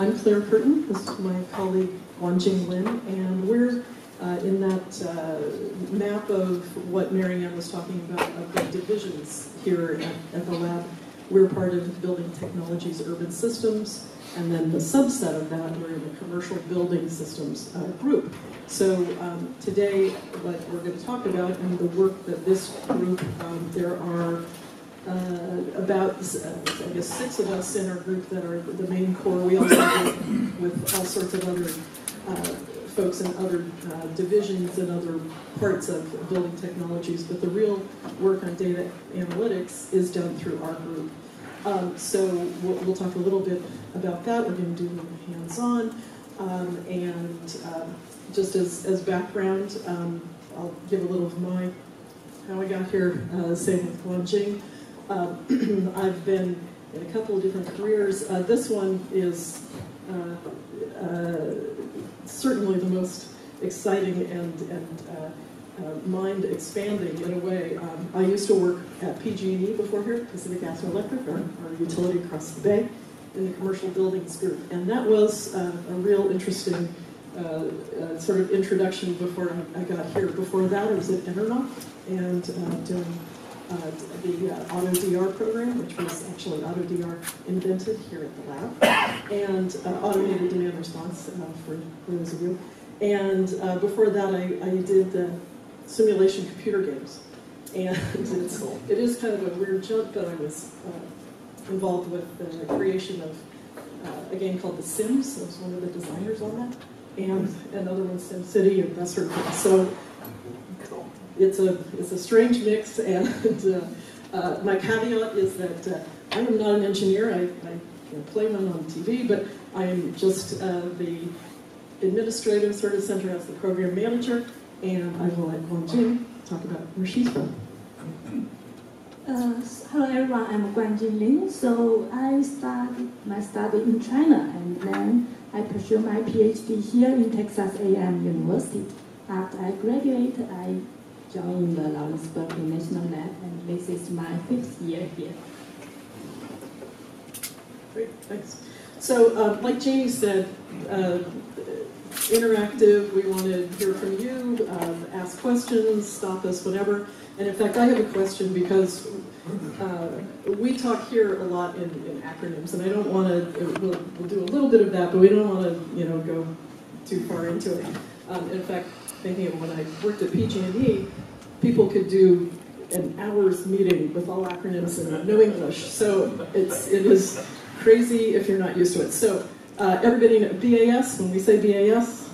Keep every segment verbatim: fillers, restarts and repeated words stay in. I'm Claire Curtin, this is my colleague Guanjing Lin, and we're uh, in that uh, map of what Marianne was talking about, of the divisions here at, at the lab. We're part of Building Technologies Urban Systems, and then the subset of that, we're in the Commercial Building Systems uh, group. So um, today, what we're going to talk about and the work that this group, um, there are uh, about, uh, I guess, six of us in our group that are the main core. We also work with all sorts of other uh, folks in other uh, divisions and other parts of building technologies, but the real work on data analytics is done through our group. Um, so we'll, we'll talk a little bit about that. We're going to do hands-on, um, and uh, just as, as background, um, I'll give a little of my, how I got here, uh, same with Guanjing. Uh, I've been in a couple of different careers. Uh, this one is uh, uh, certainly the most exciting and, and uh, uh, mind-expanding in a way. Um, I used to work at P G and E before here, Pacific Gas and Electric, our, our utility across the bay, in the commercial buildings group. And that was uh, a real interesting uh, uh, sort of introduction before I, I got here. Before that, I was at Enron and uh, doing uh, the uh, Auto-D R program, which was actually Auto-D R invented here at the lab, and uh, automated demand response uh, for those of you. And uh, before that, I, I did the simulation computer games. And it's, it is kind of a weird jump, but I was uh, involved with the creation of uh, a game called The Sims. I was one of the designers on that. And another one, SimCity, and that sort of thing. So it's a, it's a strange mix, and uh, uh, my caveat is that uh, I am not an engineer. I, I you know, play none on T V, but I am just uh, the administrative sort of center as the program manager, and I will let Guanjing talk about where she's from. Uh, so hello everyone, I'm Guanjing Lin. So I started my study in China, and then I pursued my PhD here in Texas A and M University. After I graduated, I joined the Lawrence Berkeley National Lab, and this is my fifth year here. Great, thanks. So, uh, like Jamie said, uh, interactive, we want to hear from you, um, ask questions, stop us, whatever. And in fact, I have a question because uh, we talk here a lot in, in acronyms, and I don't want to, we'll, we'll do a little bit of that, but we don't want to, you know, go too far into it. Um, in fact, thinking of when I worked at P G and E, people could do an hour's meeting with all acronyms and no English. So it's, it is crazy if you're not used to it. So uh, everybody knows B A S. When we say B A S,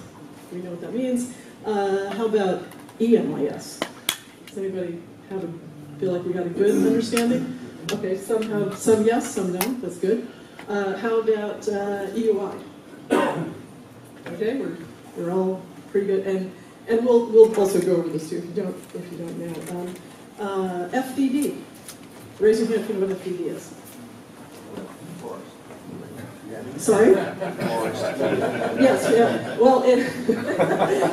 we know what that means. Uh, how about E M I S? Does anybody have a, feel like we got a good understanding? Okay, some have, some yes, some no. That's good. Uh, how about uh, E U I? Okay, we're we're all pretty good. And And we'll, we'll also go over this too if you don't, if you don't know. Um, uh, F D D. Raise your hand if you know what F D D is. Sorry? Yes, yeah. Well, it,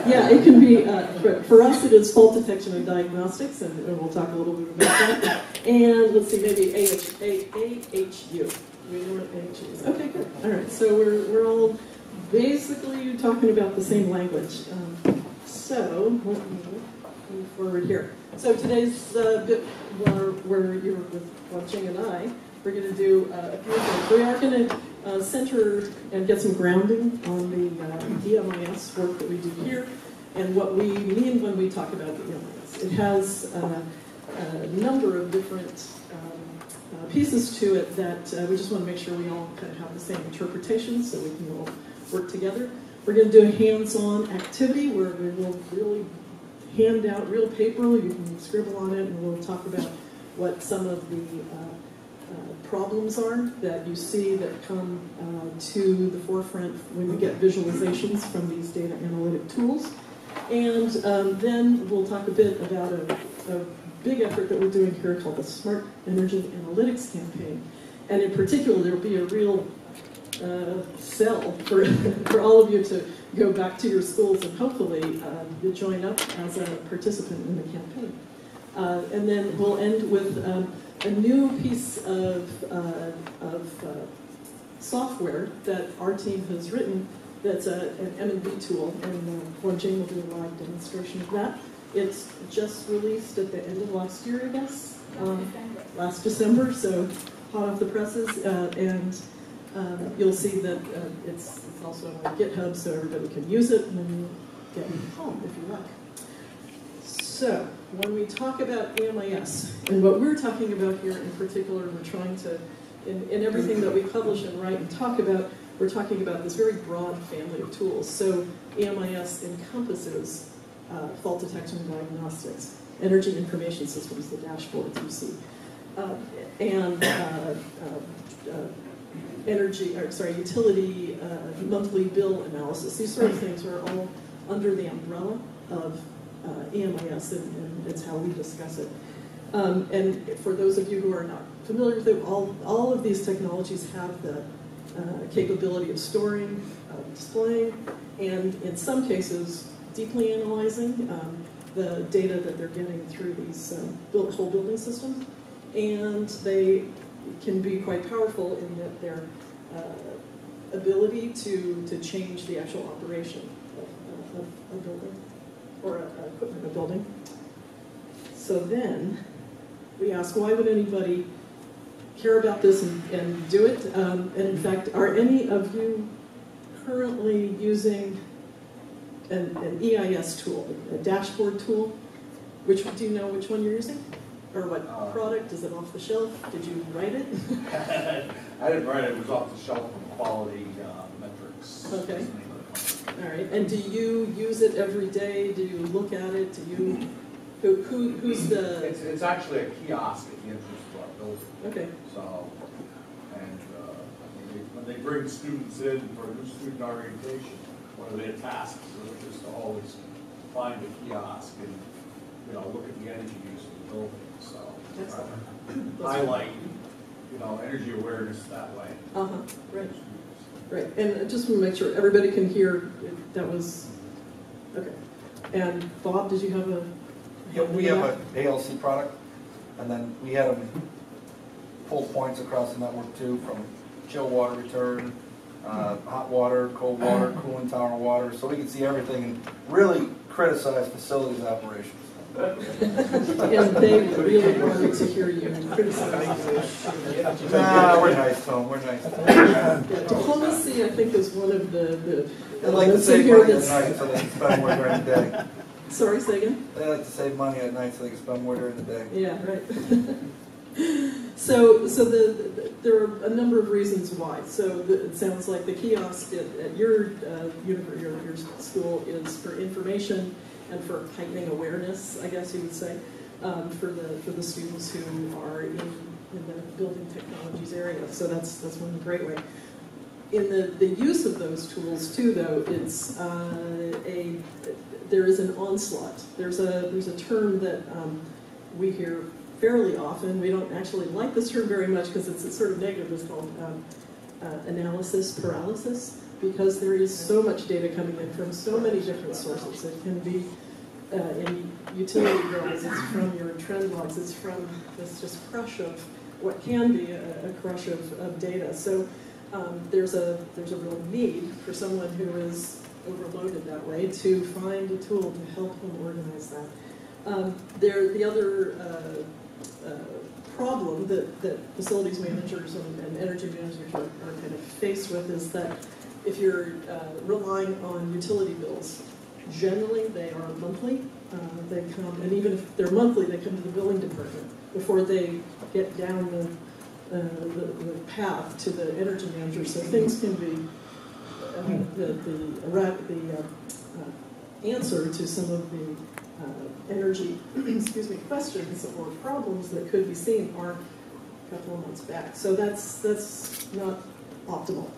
yeah, it can be, uh, for, for us it is fault detection and diagnostics, and, and we'll talk a little bit about that. And let's see, maybe A H U. We know what A H U is. Okay, good. All right, so we're, we're all basically talking about the same language. Um, So, let me move forward here. So today's uh, bit where, where you were with Guanjing and I, we're going to do uh, a few things. We are going to uh, center and get some grounding on the uh, E M I S work that we do here and what we mean when we talk about the E M I S. It has uh, a number of different um, uh, pieces to it that uh, we just want to make sure we all kind of have the same interpretation so we can all work together. We're going to do a hands-on activity where we will really hand out real paper. You can scribble on it, and we'll talk about what some of the uh, uh, problems are that you see that come uh, to the forefront when we get visualizations from these data analytic tools. And um, then we'll talk a bit about a, a big effort that we're doing here called the Smart Energy Analytics Campaign. And in particular, there will be a real Uh, sell for, for all of you to go back to your schools and hopefully uh, you join up as a participant in the campaign. Uh, and then we'll end with um, a new piece of, uh, of uh, software that our team has written that's a, an M N V tool, and uh, Wang Jing will do a live demonstration of that. It's just released at the end of last year, I guess, um, last December, so hot off the presses, uh, and uh, you'll see that uh, it's, it's also on GitHub, so everybody can use it, and then you'll get home if you like. So, when we talk about E M I S, and what we're talking about here in particular, we're trying to, in, in everything that we publish and write and talk about, we're talking about this very broad family of tools. So E M I S encompasses uh, fault detection and diagnostics, energy information systems, the dashboards you see, uh, and uh, uh, uh, energy, or sorry, utility, uh, monthly bill analysis. These sort of things are all under the umbrella of uh, E M I S, and, and it's how we discuss it. Um, and for those of you who are not familiar with it, all, all of these technologies have the Uh, capability of storing, uh, displaying, and in some cases deeply analyzing um, the data that they're getting through these uh, build, whole building systems, and they can be quite powerful in that their uh, ability to, to change the actual operation of, of a building or a, a equipment in a building. So then we ask, why would anybody care about this and, and do it? Um, and in fact, are any of you currently using an, an E I S tool, a dashboard tool? Which do you know which one you're using, or what uh, product? Is it off the shelf? Did you write it? I didn't write it. It was off the shelf from Quality uh, Metrics. Okay. All right. And do you use it every day? Do you look at it? Do you? Who, who, who's the? It's, it's actually a kiosk at the entrance to our building. Okay. So, and uh, they, when they bring students in for new student orientation, one of their tasks is just to always find a kiosk and, you know, look at the energy use of the building. So, uh, highlight, you know, energy awareness that way. Uh huh. Right. Right. And just want to make sure everybody can hear. That was okay. And Bob, did you have a? Yeah, we have an A L C product, and then we had them pull points across the network too, from chill water return, uh, hot water, cold water, cooling tower water, so we can see everything and really criticize facilities operations. And they really wanted to hear you criticize. Nah, we're nice, Tom. We're nice. Diplomacy, I think, is one of the. the I like to say we're nice, so they can spend more during the day. Sorry, say again? They like to save money at night so they can spend more during the day. Yeah, right. so so the, the, there are a number of reasons why. So the, it sounds like the kiosk at, at your, uh, your, your, your school is for information and for heightening awareness, I guess you would say, um, for the for the students who are in, in the building technologies area. So that's, that's one great way. In the, the use of those tools, too, though, it's uh, a... there is an onslaught. There's a, there's a term that um, we hear fairly often. We don't actually like this term very much because it's, it's sort of negative. It's called um, uh, analysis paralysis, because there is so much data coming in from so many different sources. It can be uh, in utility bills, it's from your trend logs, it's from this just crush of what can be a, a crush of, of data. So um, there's, a, there's a real need for someone who is overloaded that way to find a tool to help them organize that. Um, there, the other uh, uh, problem that, that facilities managers and, and energy managers are, are kind of faced with is that if you're uh, relying on utility bills, generally they are monthly. Uh, they come, and even if they're monthly, they come to the billing department before they get down the, uh, the, the path to the energy manager. So things can be. Uh, the the, the uh, uh, answer to some of the uh, energy excuse me questions or problems that could be seen are a couple of months back. So that's that's not optimal.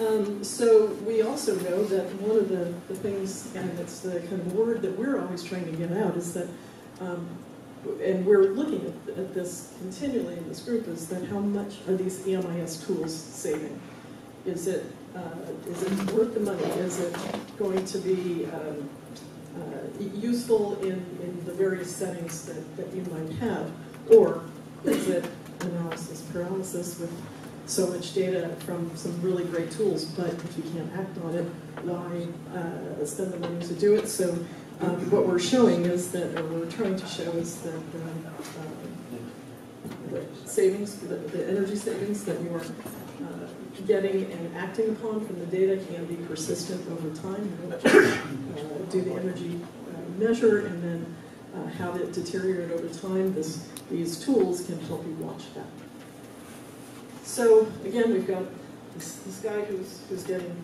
Um, so we also know that one of the, the things, and it's the kind of word that we're always trying to get out, is that, um, and we're looking at, at this continually in this group, is that how much are these E M I S tools saving? Is it Uh, is it worth the money? Is it going to be um, uh, useful in, in the various settings that, that you might have? Or is it analysis paralysis with so much data from some really great tools, but if you can't act on it, why uh, spend the money to do it? So um, what we're showing is that, or we're trying to show is that the, uh, the savings, the, the energy savings that you are uh, getting and acting upon from the data can be persistent over time. You know, uh, do the energy uh, measure and then uh, have it deteriorate over time. This, these tools can help you watch that. So again, we've got this, this guy who's, who's getting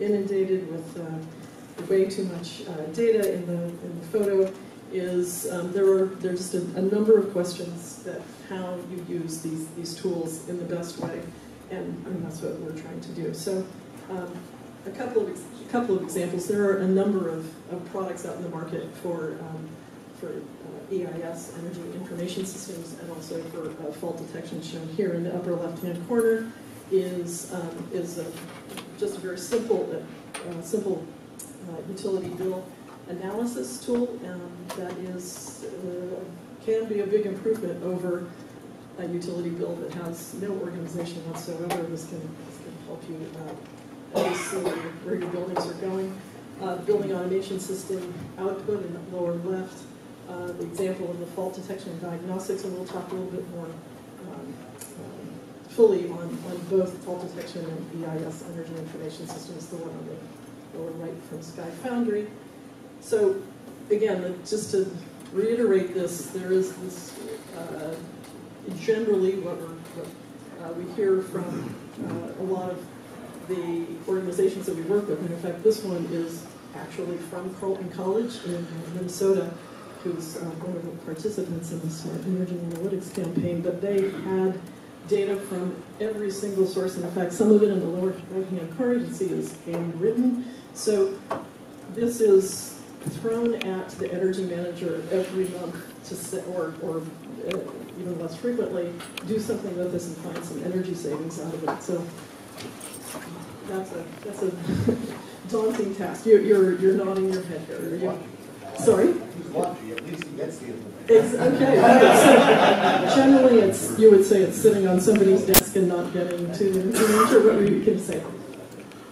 inundated with uh, way too much uh, data in the, in the photo. Is um, there are there's just a, a number of questions that how you use these these tools in the best way, and, and that's what we're trying to do. So um, a couple of a couple of examples. There are a number of, of products out in the market for um, for uh, E I S, energy information systems, and also for uh, fault detection, shown here in the upper left-hand corner, is um, is a, just a very simple uh, simple uh, utility bill analysis tool, um, that is uh, can be a big improvement over a utility bill that has no organization whatsoever. This can, this can help you uh, see where your buildings are going. Uh, building automation system output in the lower left. Uh, the example of the fault detection and diagnostics, and we'll talk a little bit more um, uh, fully on, on both fault detection and E I S, energy information systems, the one on the lower right from Sky Foundry. So again, just to reiterate this, there is this, uh, generally what, we're, what uh, we hear from uh, a lot of the organizations that we work with, and in fact this one is actually from Carleton College in Minnesota, who's uh, one of the participants in the Smart Energy Analytics Campaign, but they had data from every single source, and in fact some of it in the lower right-hand corner you can see is handwritten. So this is thrown at the energy manager every month to sit, or, or uh, even less frequently, do something with this and find some energy savings out of it. So that's a, that's a daunting task. You, you're, you're nodding your head here. You, sorry? Lucky, at least he gets the information. Okay. So generally, it's, you would say it's sitting on somebody's desk and not getting to the information. What were you going to say?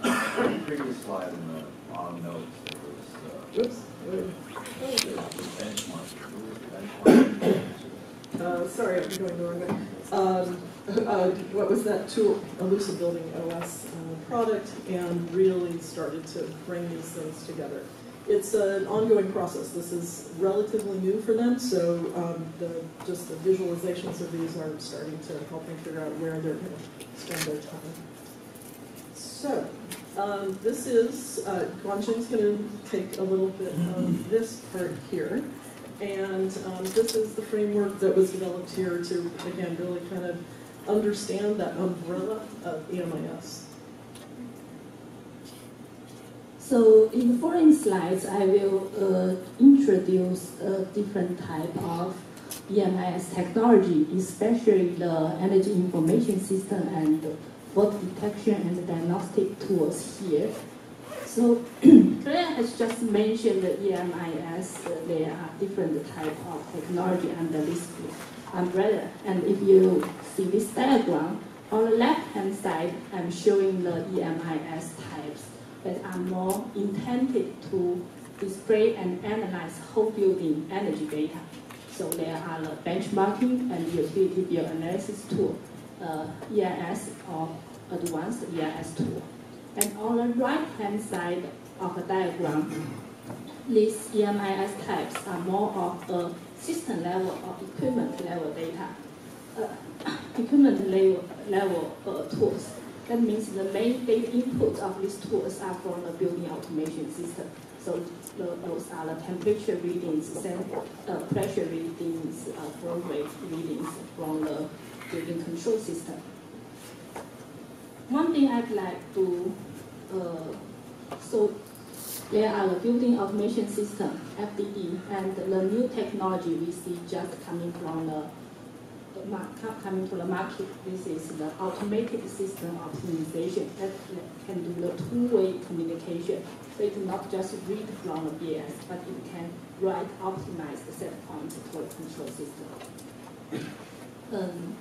The previous slide in the on notes, there was, uh, oops. There was a benchmark. There was a benchmark. uh, sorry, I'm going the wrong way. Um, uh, what was that tool? Elusive Building O S uh, product, and really started to bring these things together. It's an ongoing process. This is relatively new for them, so um, the, just the visualizations of these are starting to help them figure out where they're going to spend their time. So um, this is, uh, Guanjing's going to take a little bit of this part here, and um, this is the framework that was developed here to, again, really kind of understand that umbrella of E M I S. So in the following slides, I will uh, introduce a different type of E M I S technology, especially the energy information system and fault detection and diagnostic tools here. So Claire has just mentioned that E M I S, uh, there are different types of technology under this umbrella. And if you see this diagram, on the left-hand side, I'm showing the E M I S types that are more intended to display and analyze whole building energy data. So there are the benchmarking and utility bill analysis tool, uh, E I S or advanced E I S tool. And on the right-hand side of the diagram, these E M I S types are more of a system level or equipment level data, uh, equipment level, level uh, tools. That means the main data inputs of these tools are from the building automation system. So the, those are the temperature readings, uh, pressure readings, uh, flow rate readings from the building control system. One thing I'd like to, uh, so there are the building automation system, F D D, and the new technology we see just coming from the coming to the market. This is the automated system optimization that can do the two-way communication. So it not just read from the B A S, but it can write, optimize the set points for the control system. Um,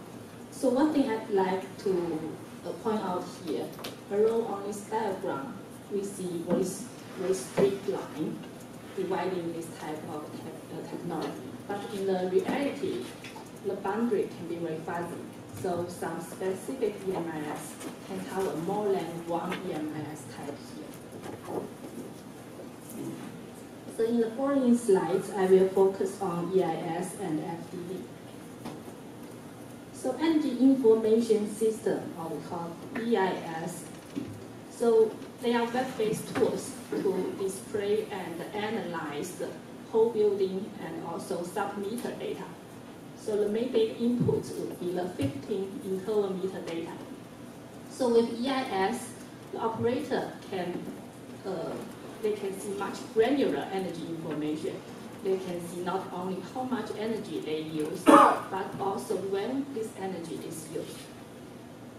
so one thing I'd like to uh, point out here, below on this diagram, we see what is very straight line dividing this type of te uh, technology. But in the reality, the boundary can be very fuzzy. So some specific E M I S can cover more than one E M I S type here. So in the following slides, I will focus on E I S and F D D. So Energy Information System, or we call E I S. So they are web-based tools to display and analyze the whole building and also sub-meter data. So the main data inputs would be the fifteen internal meter data. So with E I S, the operator can uh, they can see much granular energy information. They can see not only how much energy they use, but also when this energy is used.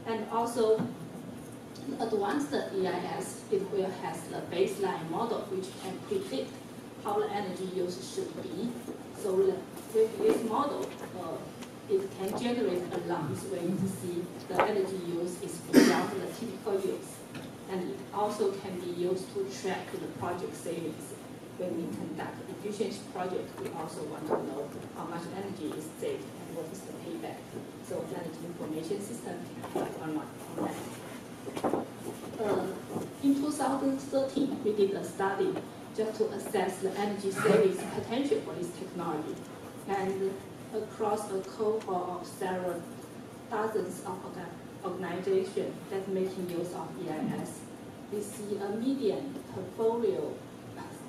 And also, advanced E I S, it will have the baseline model which can predict how the energy use should be. So with this model, uh, it can generate alarms when you see the energy use is beyond the typical use. And it also can be used to track the project savings. When we conduct efficiency project, we also want to know how much energy is saved and what is the payback. So energy information system can help on that. Uh, in two thousand thirteen, we did a study just to assess the energy savings potential for this technology. And across a cohort of several dozens of organizations that making use of E I S, we see a median portfolio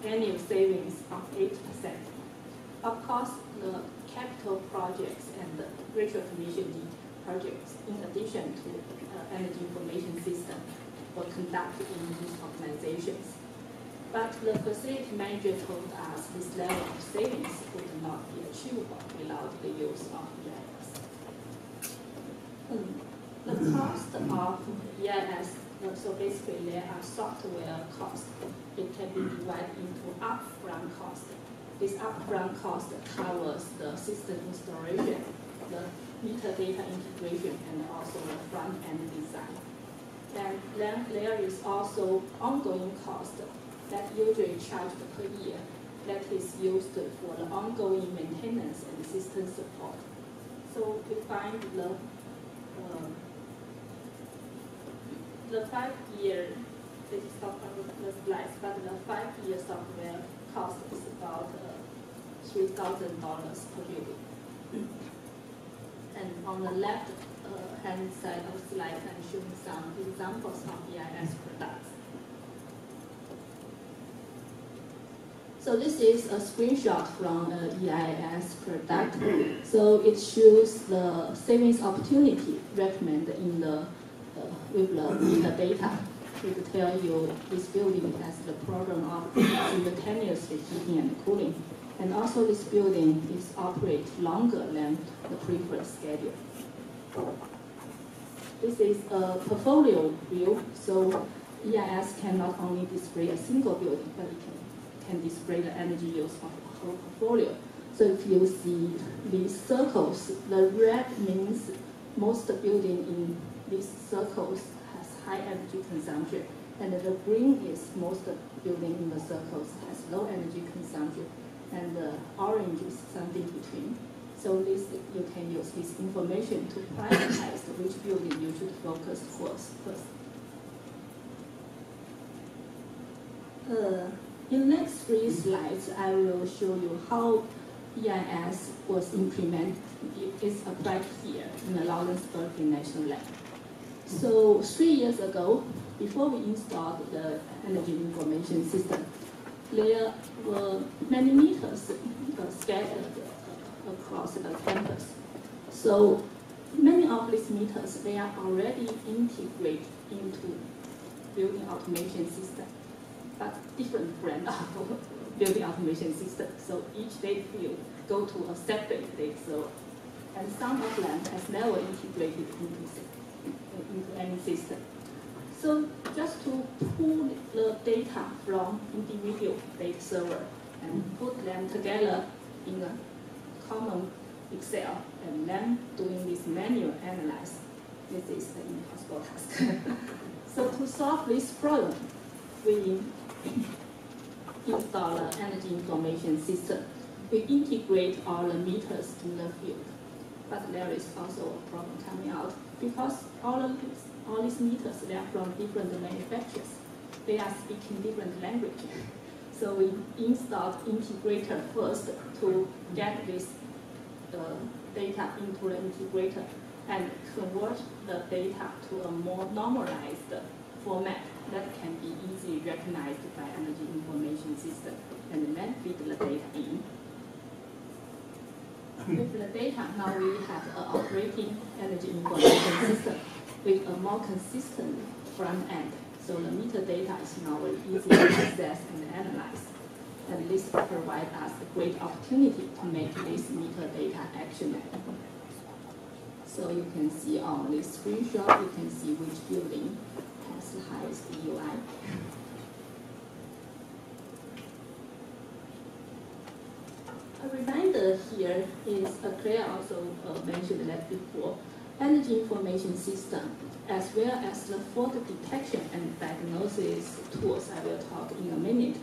annual savings of eight percent. Of course, the capital projects and the virtual commissioning projects, in addition to uh, energy information system, were conducted in these organizations. But the facility manager told us this level of savings would not be achievable without the use of E I S. Um, the cost of E I S, so basically there are software costs. It can be divided into upfront cost. This upfront cost covers the system installation, the metadata integration, and also the front-end design. And then there is also ongoing cost that usually charged per year that is used for the ongoing maintenance and system support. So we find the, uh, the five-year, this is not on the slides, but the five-year software cost is about uh, three thousand dollars per building. And on the left uh, hand side of the slide, I'm showing some examples of E I S products. So this is a screenshot from an E I S product. So it shows the savings opportunity recommended in the, uh, with the metadata. It will tell you this building has the problem of simultaneously heating and cooling. And also this building is operate longer than the preferred schedule. This is a portfolio view. So E I S can not only display a single building, but it can can display the energy use of the whole portfolio. So if you see these circles, the red means most building in these circles has high energy consumption, and the green is most building in the circles has low energy consumption, and the orange is something between. So this, you can use this information to prioritize which building you should focus towards first. Uh, In the next three slides, I will show you how E I S was implemented, is applied here in the Lawrence Berkeley National Lab. So three years ago, before we installed the energy information system, there were many meters scattered across the campus. So many of these meters, they are already integrated into building automation system, but different brand of building automation system. So each day you go to a separate day. So, and some of them has never integrated into, into any system. So just to pull the data from individual data server and put them together in a common Excel and then doing this manual analysis this is an impossible task. So to solve this problem, we install an energy information system. We integrate all the meters in the field. But there is also a problem coming out because all of these, all these meters, they are from different manufacturers. They are speaking different language. So we installed integrator first to get this uh, data into the integrator and convert the data to a more normalized format that can be easily recognized by energy information system, and then feed the data in. With the data, now we have an operating energy information system with a more consistent front end. So the metadata is now very easy to access and analyze. And this provides us a great opportunity to make this metadata actionable. So you can see on this screenshot, you can see which building has the highest E U I. A reminder here is, Claire also uh, mentioned that before, energy information system, as well as the fault detection and diagnosis tools I will talk in a minute,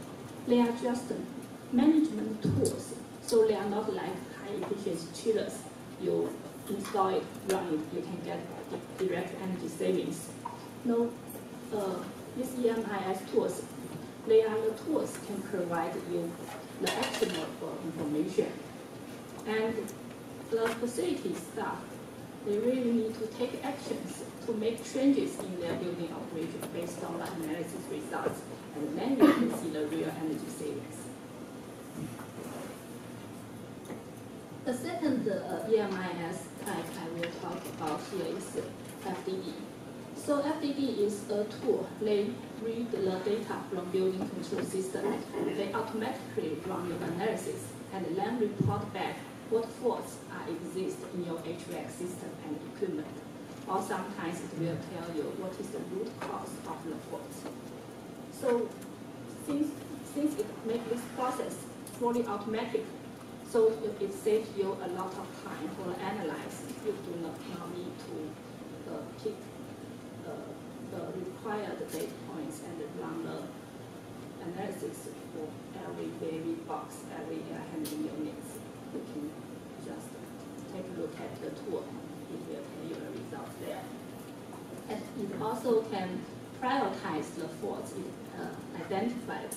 they are just management tools, so they are not like high-efficiency chillers. You install it, run it, you can get direct energy savings. No, uh, these E M I S tools, they are the tools can provide you the actionable information. And the facility staff, they really need to take actions to make changes in their building operation based on the analysis results, and then you can see the real energy savings. The second uh, E M I S type I will talk about here is F D D. So F D D is a tool. They read the data from building control system. They automatically run the analysis and then report back what faults are exist in your H V A C system and equipment. Or sometimes it will tell you what is the root cause of the faults. So since, since it makes this process fully automatic, so it, it saves you a lot of time for the analysis. You do not now need to uh, pick uh, the required data points and run the analysis for every baby box, every air handling units. You can just take a look at the tool and it will tell you the results there. And it also can prioritize the faults it uh, identified,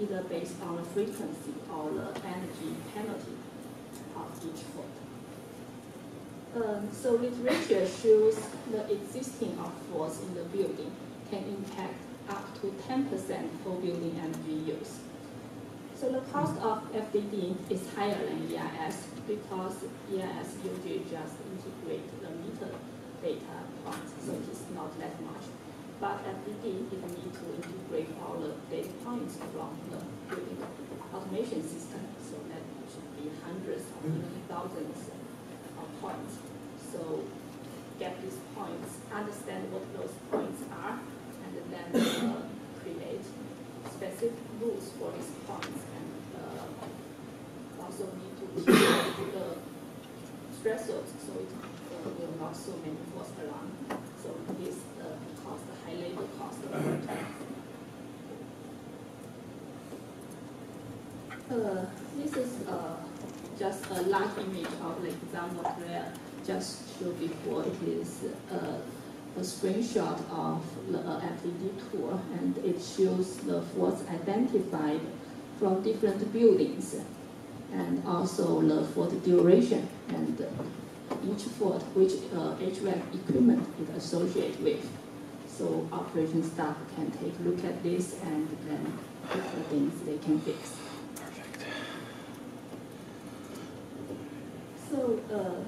either based on the frequency or the energy penalty of each fault. Um, so literature shows the existing of faults in the building can impact up to ten percent for building energy use. So the cost of F D D is higher than E I S because E I S usually just integrate the meter data points, so it's not that much. But F D D, it needs to integrate all the data points from the building automation system, so that should be hundreds or even thousands of points. So get these points, understand what those points are, and then uh, create specific rules for these points, and uh, also need to keep the stressors so it uh, will not so many force around. So this uh, cost, the high labor cost of uh, This is uh, just a large image of the example Claire just showed before. It is uh, a screenshot of the uh, F D D tool, and it shows the faults identified from different buildings and also the fault duration and uh, each fault which uh, H V A C equipment is associated with. So operation staff can take a look at this and then look for things they can fix. Perfect. So uh,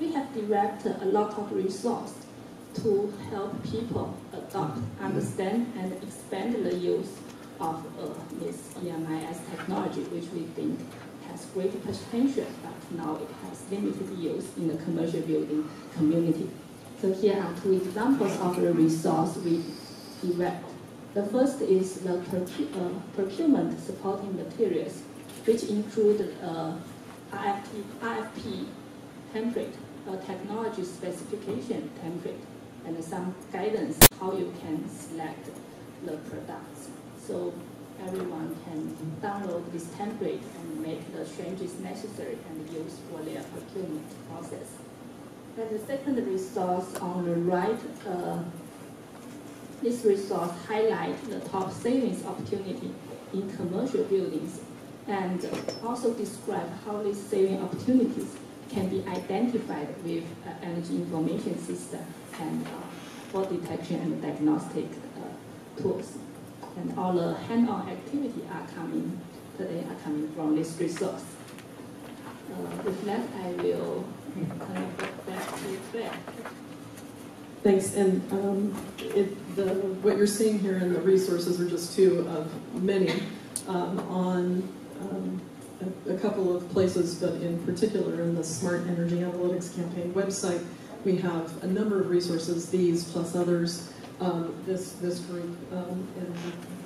we have directed a lot of resources to help people adopt, understand, and expand the use of uh, this E M I S technology, which we think has great potential, but now it has limited use in the commercial building community. So here are two examples of the resource we developed. The first is the procu uh, procurement supporting materials, which include uh, R F P template a technology specification template and some guidance how you can select the products. So everyone can download this template and make the changes necessary and use for their procurement process. And the second resource on the right, uh, this resource highlights the top savings opportunity in commercial buildings and also describe how these saving opportunities can be identified with uh, energy information system and uh, fault detection and diagnostic uh, tools. And all the hand-on activity are coming today are coming from this resource. Uh, with that, I will connect back to Claire. Thanks. And um, it, the, what you're seeing here in the resources are just two of many um, on um, a, a couple of places, but in particular in the Smart Energy Analytics Campaign website, we have a number of resources, these plus others. Um, this, this group, um, and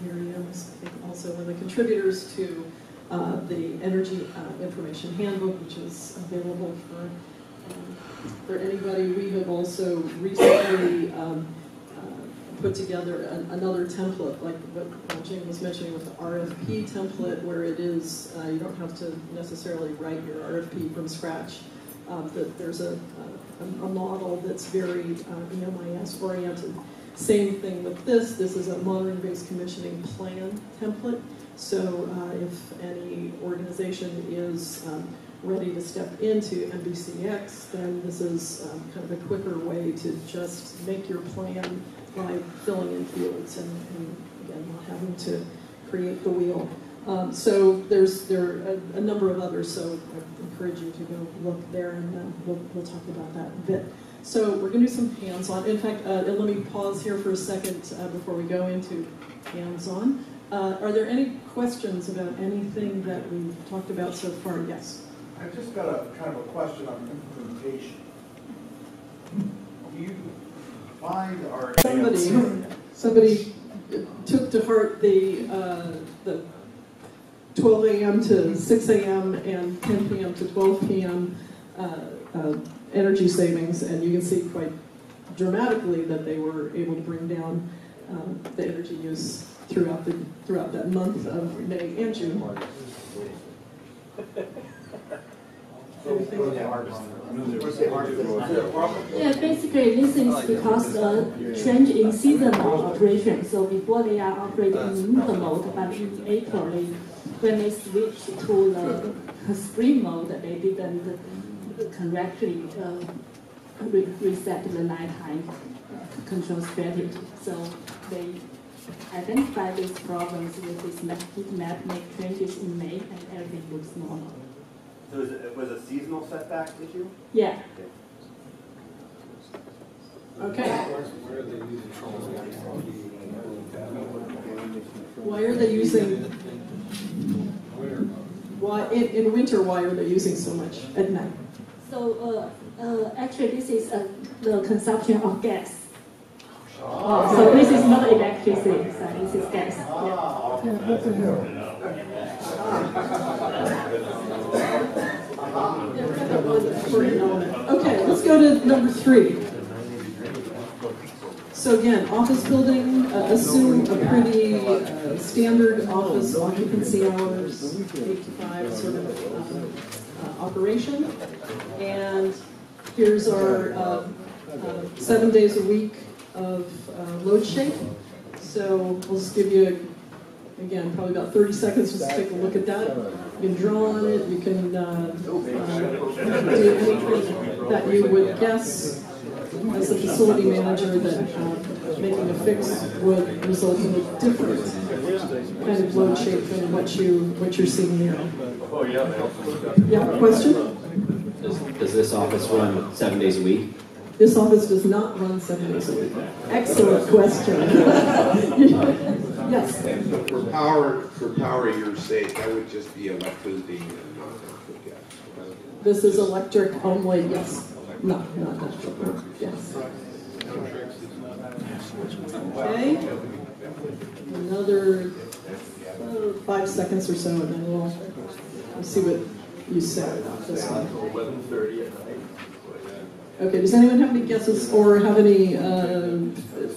Miriam is I think also one of the contributors to uh, the Energy uh, Information Handbook, which is available for, um, for anybody. We have also recently um, uh, put together an, another template, like what Jane was mentioning with the R F P template, where it is, uh, you don't have to necessarily write your R F P from scratch. Um, that there's a, a, a model that's very uh, E M I S oriented. Same thing with this. This is a monitoring-based commissioning plan template. So uh, if any organization is um, ready to step into M B C X, then this is um, kind of a quicker way to just make your plan by filling in fields and, and again, not having to create the wheel. Um, so there's there are a, a number of others. So I encourage you to go look there, and uh, we'll, we'll talk about that a bit. So we're going to do some hands-on. In fact, uh, let me pause here for a second uh, before we go into hands-on. Uh, are there any questions about anything that we've talked about so far? Yes? I've just got a kind of a question on implementation. You find our... Somebody, somebody took to heart the, uh, the twelve A M to six A M and ten P M to twelve P M Uh, uh, energy savings, and you can see quite dramatically that they were able to bring down um, the energy use throughout the throughout that month of May and June. Yeah, basically this is because a change in seasonal operation. So before they are operating in winter mode, but in April, they, when they switched to the spring mode, they didn't correctly uh, re reset the nighttime uh, control strategy. So they identify these problems with this map, heat map, make changes in May, and everything looks normal. So is it, it was a seasonal setback issue? Yeah. Okay. Okay. Where are they using Why are they using? Why in, in winter? Why are they using so much at night? So uh, uh, actually, this is uh, the consumption of gas. Oh, so this is not electricity. So this is gas. Yeah. Okay, let's go to number three. So again, office building, uh, assume a pretty uh, standard office occupancy hours, eight to five sort of um, uh, operation. And here's our uh, uh, seven days a week of uh, load shape. So we'll just give you, again, probably about thirty seconds just to take a look at that. You can draw on it, you can uh, uh, do anything that you would guess as a facility manager that uh, making a fix would result in a different kind of load shape than what you what you're seeing here. Oh yeah. Yeah. Question? Does, does this office run seven days a week? This office does not run seven days a week. Excellent question. Yes. And for power for power your sake, that would just be electricity and not electric gas. This is electric only. Yes. No, not natural. Yes. Okay. Another uh, five seconds or so, and then we'll, we'll see what you said about this one. eleven thirty at night. Okay, does anyone have any guesses or have any uh,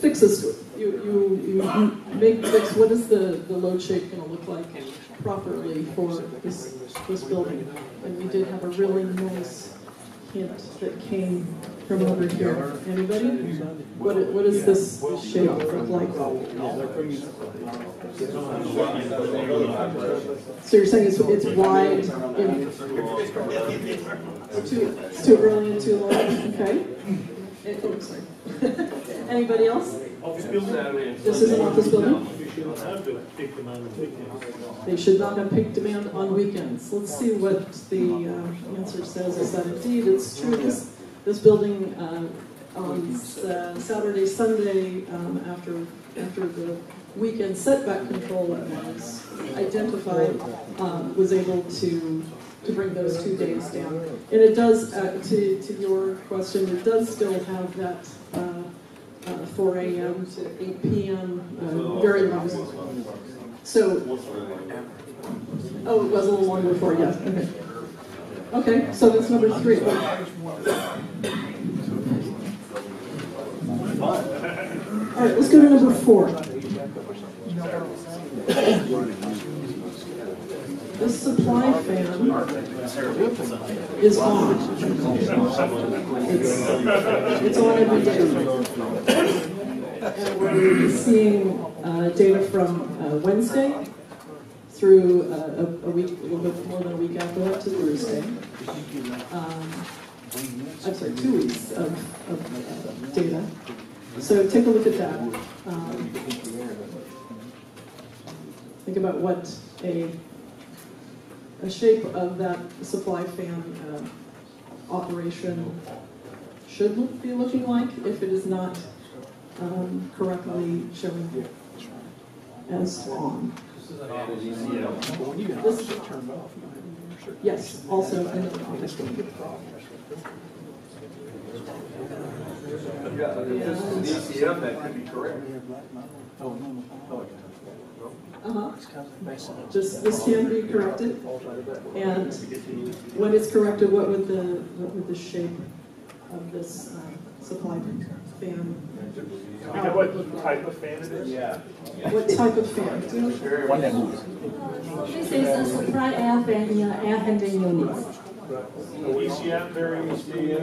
fixes? You, you, you make fix, what is the, the load shape going to look like properly for this, this building? And we did have a really nice hint that came from over here. Anybody? What, what does this shape look like? So you're saying it's, it's wide, in, too, it's too early and too long? Okay. It, oh, sorry. Anybody else? This is an office building? They should not have peak demand on weekends. Let's see what the uh, answer says. Is that indeed it's true? This, This building uh, on uh, Saturday, Sunday, um, after after the weekend setback control that was identified, um, was able to to bring those two days down. And it does, uh, to to your question, it does still have that uh, uh, four a m to eight p m Uh, very long. So, oh, it was a little long before, yes. Okay. Okay, so that's number three. All right, let's go to number four. The supply fan is on. It's, it's on every day. And we're seeing uh, data from uh, Wednesday through uh, a, a week, a little bit more than a week after that, to Thursday. Um, I'm sorry, two weeks of, of uh, data. So take a look at that. Um, think about what a, a shape of that supply fan uh, operation should look, be looking like if it is not um, correctly shown as on. This, yes, also another office building. Yeah, if this is an E C M, that could be correct. Uh-huh. Just this can be corrected. And when it's corrected, what would the what would the shape of this uh, supply fan? Do we know what type of fan it is? Yeah. What type of fan? This is a supply air fan in an air handling unit. E C M varies the...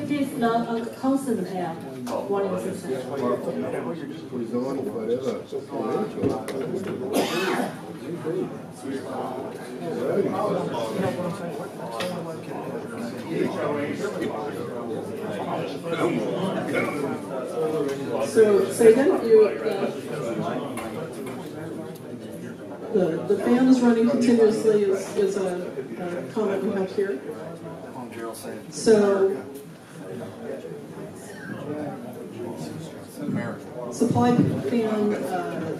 It is not a constant air volume system. So, say that you... Uh, the, the fan is running continuously is, is a, a comment we have here. So, supply fan, uh,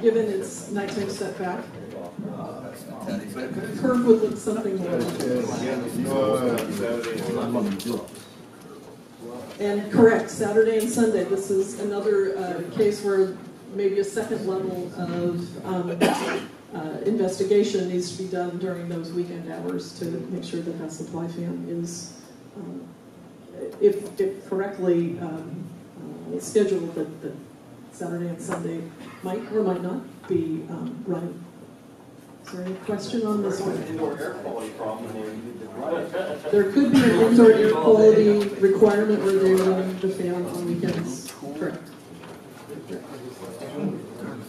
given its nighttime setback, curve would look something more like this. And correct, Saturday and Sunday. This is another uh, case where maybe a second level of um, Uh, investigation needs to be done during those weekend hours to make sure that that supply fan is, um, if, if correctly um, uh, scheduled, that, that Saturday and Sunday might or might not be um, running. Is there any question on this one? There could be an indoor air quality requirement where they run the fan on weekends. Correct.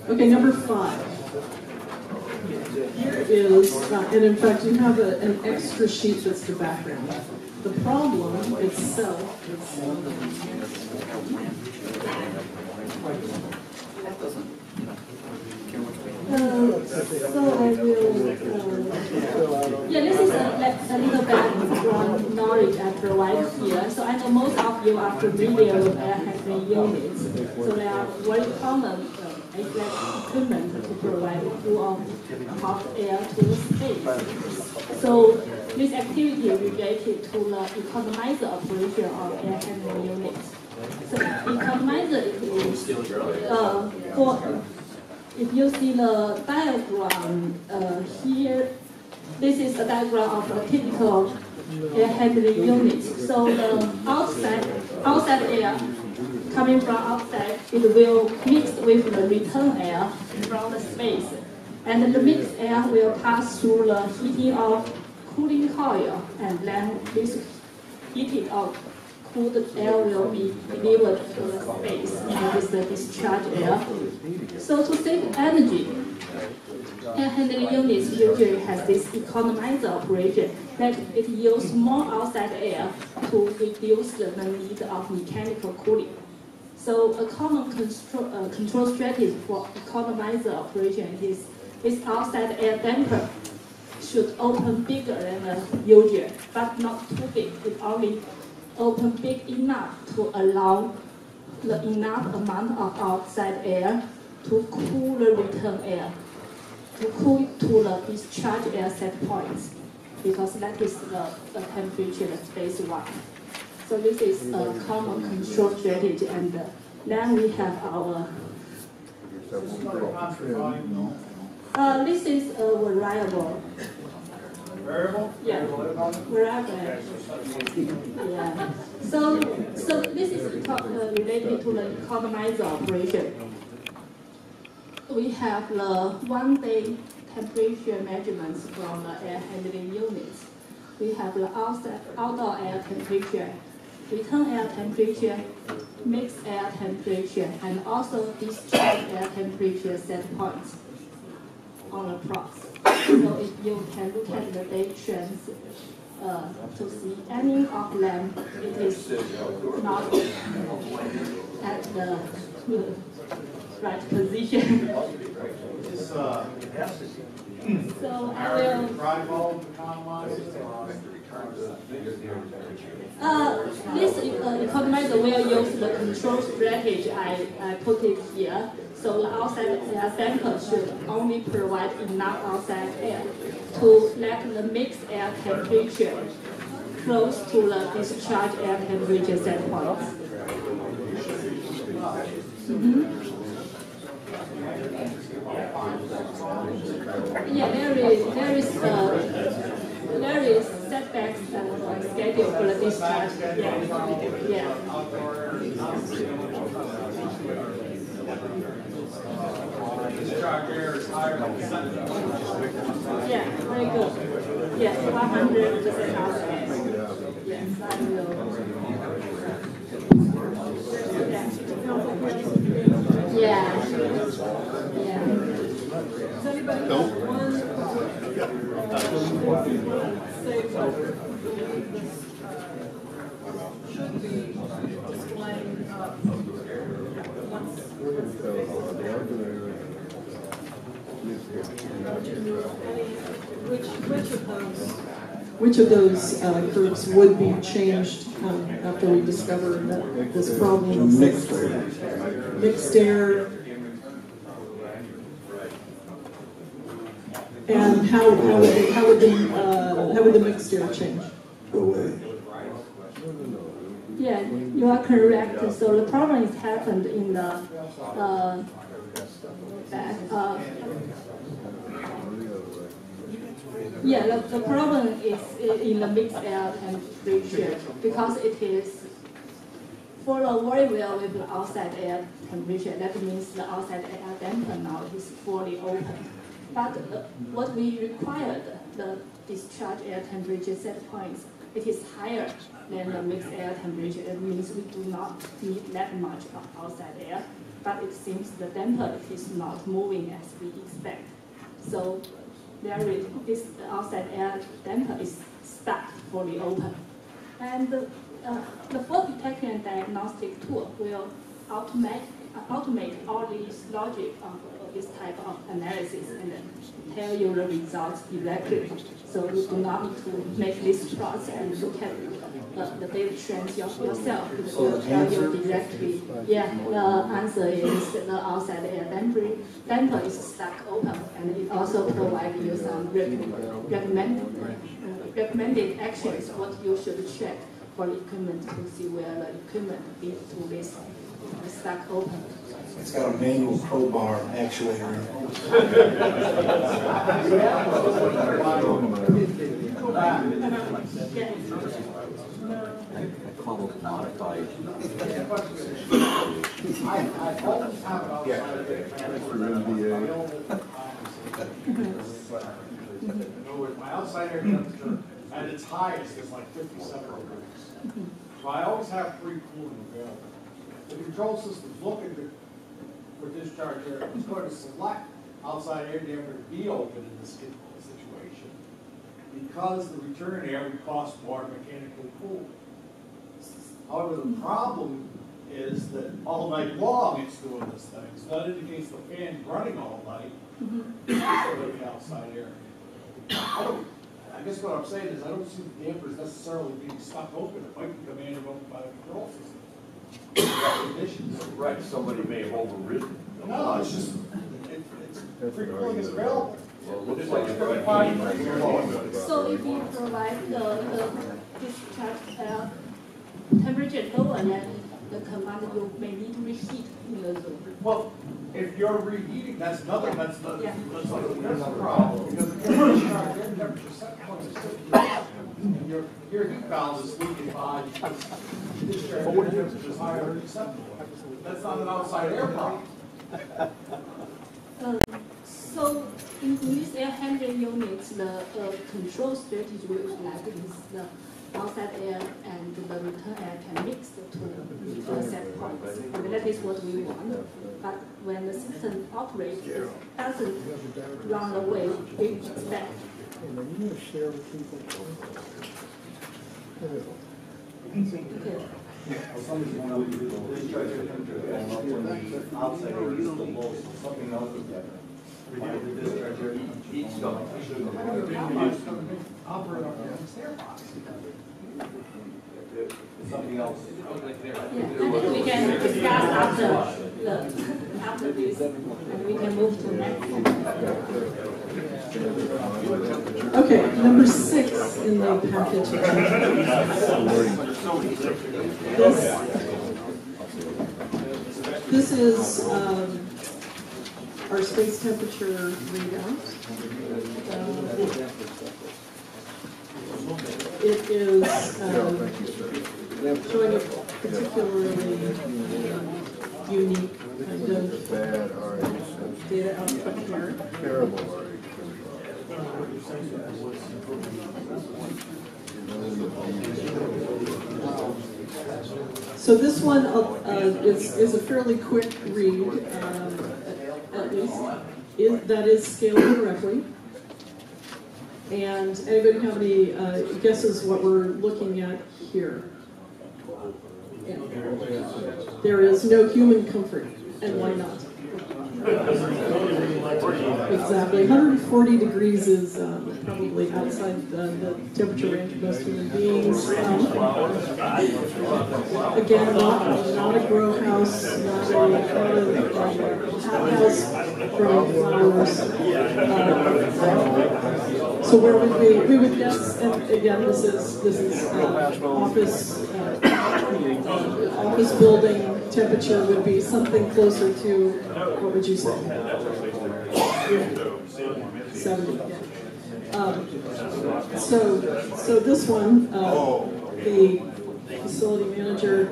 Okay, number five. Here is, uh, and in fact you have a, an extra sheet that's the background. The problem itself, uh, so I will, uh, yeah, this is a, a little background knowledge I provide here. So I know most of you are familiar with air handling units, so they are very common exact equipment to provide flow of hot air to the space. So this activity related to the economizer operation of air handling units. So economizer is, uh, for, if you see the diagram uh, here, This is a diagram of a typical air handling unit. So the outside, outside air coming from outside, it will mix with the return air from the space. And the mixed air will pass through the heating or cooling coil, and then this heated or cooled air will be delivered to the space, and this is the discharge air. So to save energy, air handling units usually has this economizer operation that it uses more outside air to reduce the need of mechanical cooling. So a common control, uh, control strategy for economizer operation is this outside air damper should open bigger than the usual, but not too big. It only open big enough to allow the enough amount of outside air to cool the return air, to cool to the discharge air set points, because that is the, the temperature that space wants. So this is a common control strategy, and then we have our. Uh, this is a variable. Variable? Yeah. Variable. Yeah. So, so this is uh, related to the economizer operation. We have the one-day temperature measurements from the air handling units. We have the outside, outdoor air temperature, return air temperature, mixed air temperature, and also discharge air temperature set points on the plots. So if you can look at the day trends uh, to see any of them, it is not at the right position. So I will. Uh, this uh, economizer will use the control strategy I, I put it here. So the outside air sample should only provide enough outside air to let the mixed air temperature close to the discharge air temperature set point. Mm-hmm. Yeah, there is there is uh, there is setbacks and uh, schedule for the discharge. Yeah. Yeah. Yeah, very good. Yes, one hundred percent outside. Yes, I will. Yeah. Yeah. Does anybody want to say Which, which of those, which of those uh, curves would be changed um, after we discover that this problem exists? Mixed air. And how, how would the, how would the, uh, how would the mixed air change? Go away. Yeah, you are correct. So the problem is happened in the uh, back. Uh, yeah, the, the problem is in the mixed air temperature because it is followed very well with the outside air temperature. That means the outside air damper now is fully open. But uh, what we required, the discharge air temperature set points, it is higher than the mixed air temperature. That means we do not need that much of outside air, but it seems the damper is not moving as we expect. So there is this outside air damper is stuck fully open. And uh, the fault detection and diagnostic tool will automate, uh, automate all this logic of this type of analysis and then tell you the results directly. So you do not need to make this plots and look at uh, the data trends yourself. It will tell you directly. Yeah, the answer is the outside air damper is stuck open, and it also provides you some recommended recommended actions what you should check for equipment to see where the equipment leads to this It's that open. It's got a manual crowbar actuator in it. My outsider at its highest is like fifty-seven degrees. So I always have free cooling available. The control systems look at the for discharge air, it's going to select outside air damper to be open in this situation because the return air would cost more mechanically cool. However, the problem is that all night long it's doing this thing, so that indicates the fan's running all night instead of the outside air. I don't, I guess what I'm saying is I don't see the dampers necessarily being stuck open. It might be commanded open by the control system. Right, somebody may have overridden. No, it's just, it, it's frequently available. So if you provide the, the discharge uh, temperature lower than the command, you may need to reheat in the zone. Well, if you're reheating, that's nothing, that's not yeah. that's not a problem. Because if you're discharge air temperature set point is fifty percent, and your, your heat valve is leaking by discharge air temperature is higher than acceptable. That's not an outside air problem. um, so, in these air handling units, the uh, control strategy will like this. The outside air and the return air can mix the two uh, set points. I mean, that is what we want. But when the system operates, it doesn't run away, we expect. Okay. Something else. We can discuss after the after this, and we can move to next. Okay, number six in the package. This, this is um, our space temperature readout. Uh, it is um, showing a particularly um, unique kind of data output here. Terrible. So this one uh, is, is a fairly quick read, um, at least, it, that is scaled correctly. And anybody have any uh, guesses what we're looking at here? Yeah. There is no human comfort, and why not? Exactly. one hundred forty degrees is um, probably outside the, the temperature range of most human beings. Um, again, not, not a grow house, not a, not a hot house growing flowers. Um, so where would we, we would guess, and again, this is, this is uh, office, uh, office building. Temperature would be something closer to, what would you say? Yeah. seventy. Yeah. Um, so, so this one, uh, the facility manager.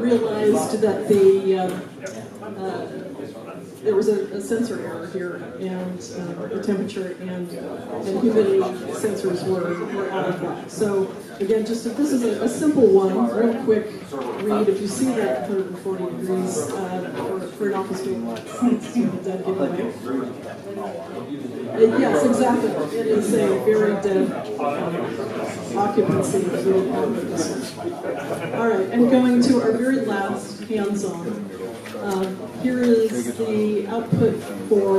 Realized that the uh, uh, there was a, a sensor error here, and uh, the temperature and, and humidity sensors were, were out of whack. So again, just if this is a, a simple one, real quick read. If you see that one hundred forty degrees uh, for, for an office building, it's a dead giveaway. Yes, exactly. It is a very dead um, occupancy field office. All right, and going to our very last hands-on. Um, here is the output for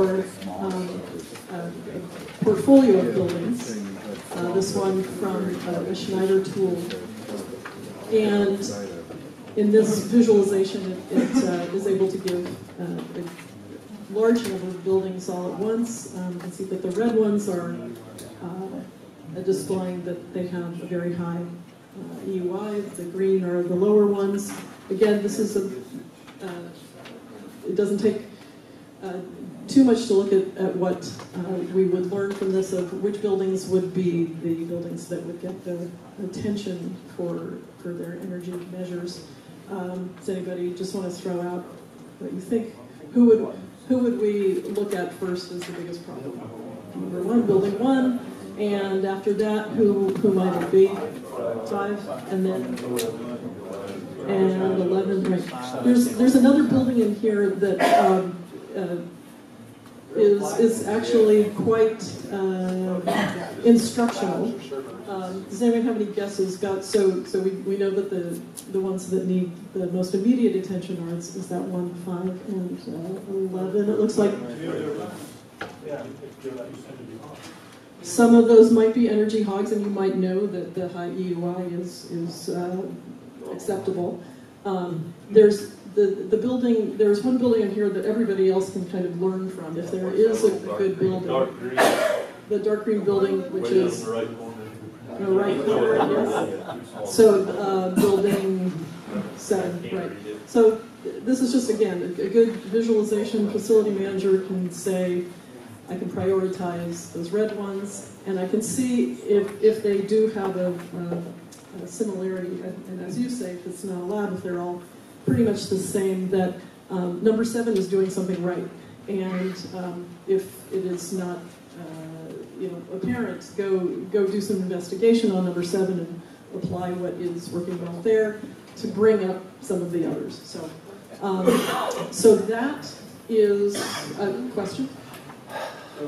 um, a portfolio of buildings. Uh, this one from uh, the Schneider tool. And in this visualization, it, it uh, is able to give uh, a large number of buildings all at once. Um, you can see that the red ones are uh, displaying that they have a very high uh, E U I. The green are the lower ones. Again, this is a, uh, it doesn't take uh, too much to look at, at what uh, we would learn from this of which buildings would be the buildings that would get the attention for, for their energy measures. Um, does anybody just want to throw out what you think? Who would, who would we look at first as the biggest problem? Number one, building one, and after that, who, who might it be? Five, and then, and eleven, right. There's, there's another building in here that um, uh, is, is actually quite uh, instructional. Um, does anyone have any guesses about, so, so we, we know that the, the ones that need the most immediate attention are, is, is that one, five, and uh, eleven, it looks like. Some of those might be energy hogs, and you might know that the high E U I is, is uh, acceptable. Um, there's the, the building, there's one building in here that everybody else can kind of learn from. If there is a, a good building, the dark green building, which is the right corner, yes. So uh, building seven, right. So this is just, again, a good visualization. Facility manager can say, I can prioritize those red ones, and I can see if, if they do have a, a, a similarity, and as you say, if it's not a lab, if they're all pretty much the same, that um, number seven is doing something right. And um, if it is not uh, you know, apparent, go, go do some investigation on number seven and apply what is working well there to bring up some of the others. So, um, so that is a question. So,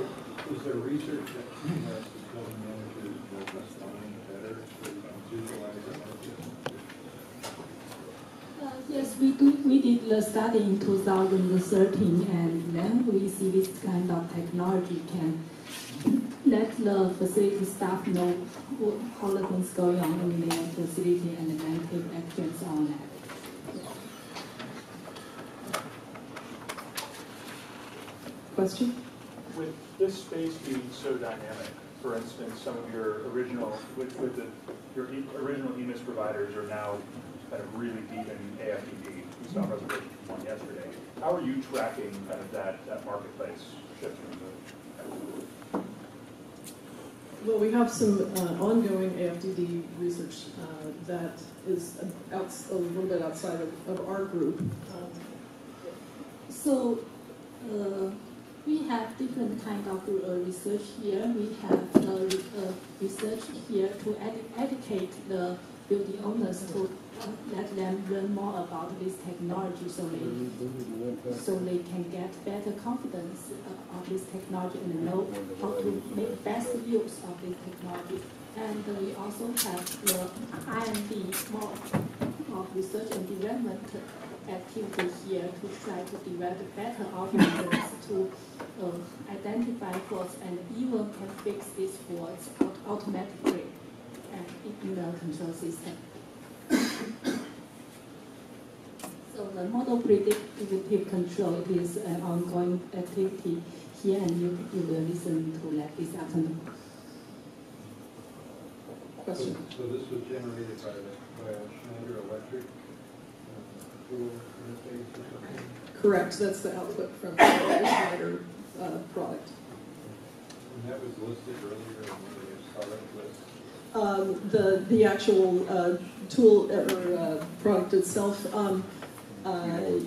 is there research that suggests that building managers will design better to visualize energy? Uh, yes, we do. We did the study in two thousand thirteen, and then we see this kind of technology can let the facility staff know what, how the things going on in their facility, and then take actions on that. Question? With this space being so dynamic, for instance, some of your original, with, with the, your e original E M I S providers are now kind of really deep in A F D D. We saw a presentation from one yesterday. How are you tracking kind of that, that marketplace shift? Well, we have some uh, ongoing A F D D research uh, that is out, a little bit outside of, of our group. Um, so. Uh, We have different kind of uh, research here. We have the uh, research here to ed educate the building owners to uh, let them learn more about this technology, so they so they can get better confidence uh, of this technology and know how to make best use of this technology. And uh, we also have the R and D, more of research and development activity here to try to develop better algorithms to uh, identify faults and even can fix these faults automatically in the control system. So the model predictive control is an ongoing activity here, and you, you will listen to that this afternoon. Question? So, so this was generated by, the, by Schneider Electric? Correct. That's the output from the Schneider uh, product. And that was listed earlier on the product list. Um, the the actual uh, tool or uh, product itself. Um, uh,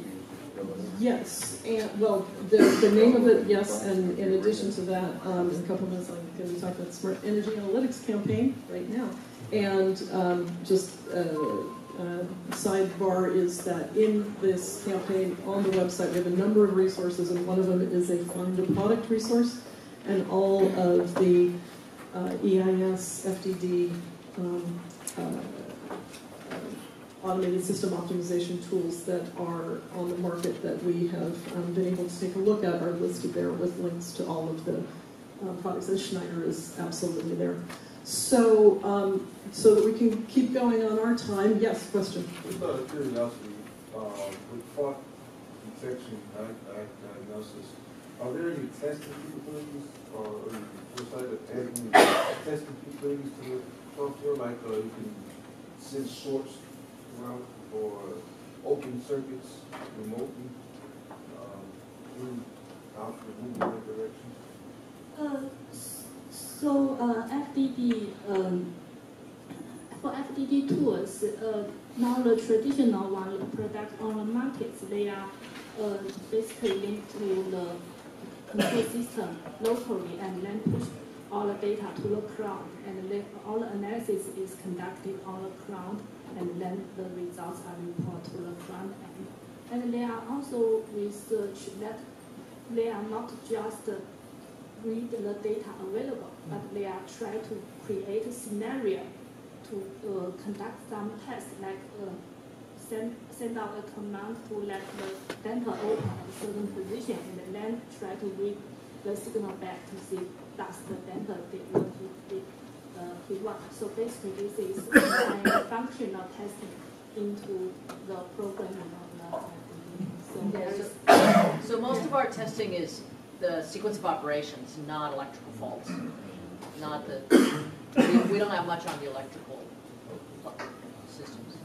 yes, and well, the, the name of it. Yes, and in addition to that, um, in a couple of minutes I'm going to be talking about the Smart Energy Analytics Campaign right now, and um, just. Uh, Uh, sidebar is that in this campaign on the website we have a number of resources, and one of them is a find a product resource, and all of the uh, E I S, F D D, um, uh, uh, automated system optimization tools that are on the market that we have um, been able to take a look at are listed there with links to all of the uh, products, and Schneider is absolutely there. So, um, so that we can keep going on our time. Yes, question. Just out of curiosity, uh, with clot infection diagnosis, Are there any testing capabilities or side of testing capabilities to the software? Like uh, you can send shorts around or open circuits remotely um, out in the direction? Uh, so uh, F D D, um, for F D D tools, uh, now the traditional one, the product on the markets, they are uh, basically linked to the control system locally and then push all the data to the cloud, and then all the analysis is conducted on the cloud, and then the results are reported to the front end. And there are also research that they are not just read the data available, but they are trying to create a scenario to uh, conduct some tests, like uh, send, send out a command to let the center open a certain position, and then try to read the signal back to see does the center did what he did. Uh, he wants. So basically, this is functional testing into the programming of the F D D. So, yeah, so, so most yeah. of our testing is the sequence of operations, not electrical faults. Not the we, we don't have much on the electrical systems.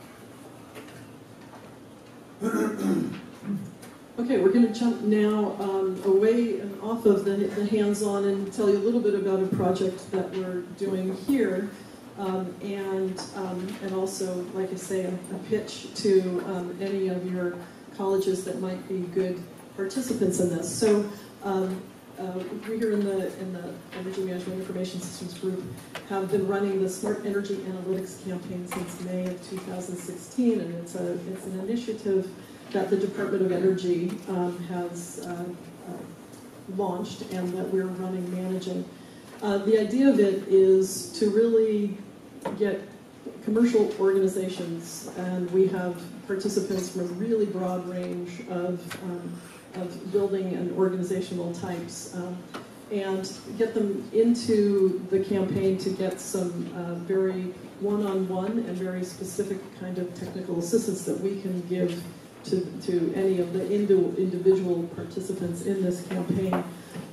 Okay, we're going to jump now um, away and off of the, the hands-on and tell you a little bit about a project that we're doing here, um, and um, and also, like I say, a, a pitch to um, any of your colleges that might be good participants in this. So um, uh, we here in the in the Energy Management Information Systems group have been running the Smart Energy Analytics Campaign since May of two thousand sixteen, and it's a it's an initiative that the Department of Energy um, has uh, uh, launched and that we're running, managing. Uh, the idea of it is to really get commercial organizations, and we have participants from a really broad range of, um, of building and organizational types, um, and get them into the campaign to get some uh, very one-on-one and very specific kind of technical assistance that we can give To, to any of the indi individual participants in this campaign.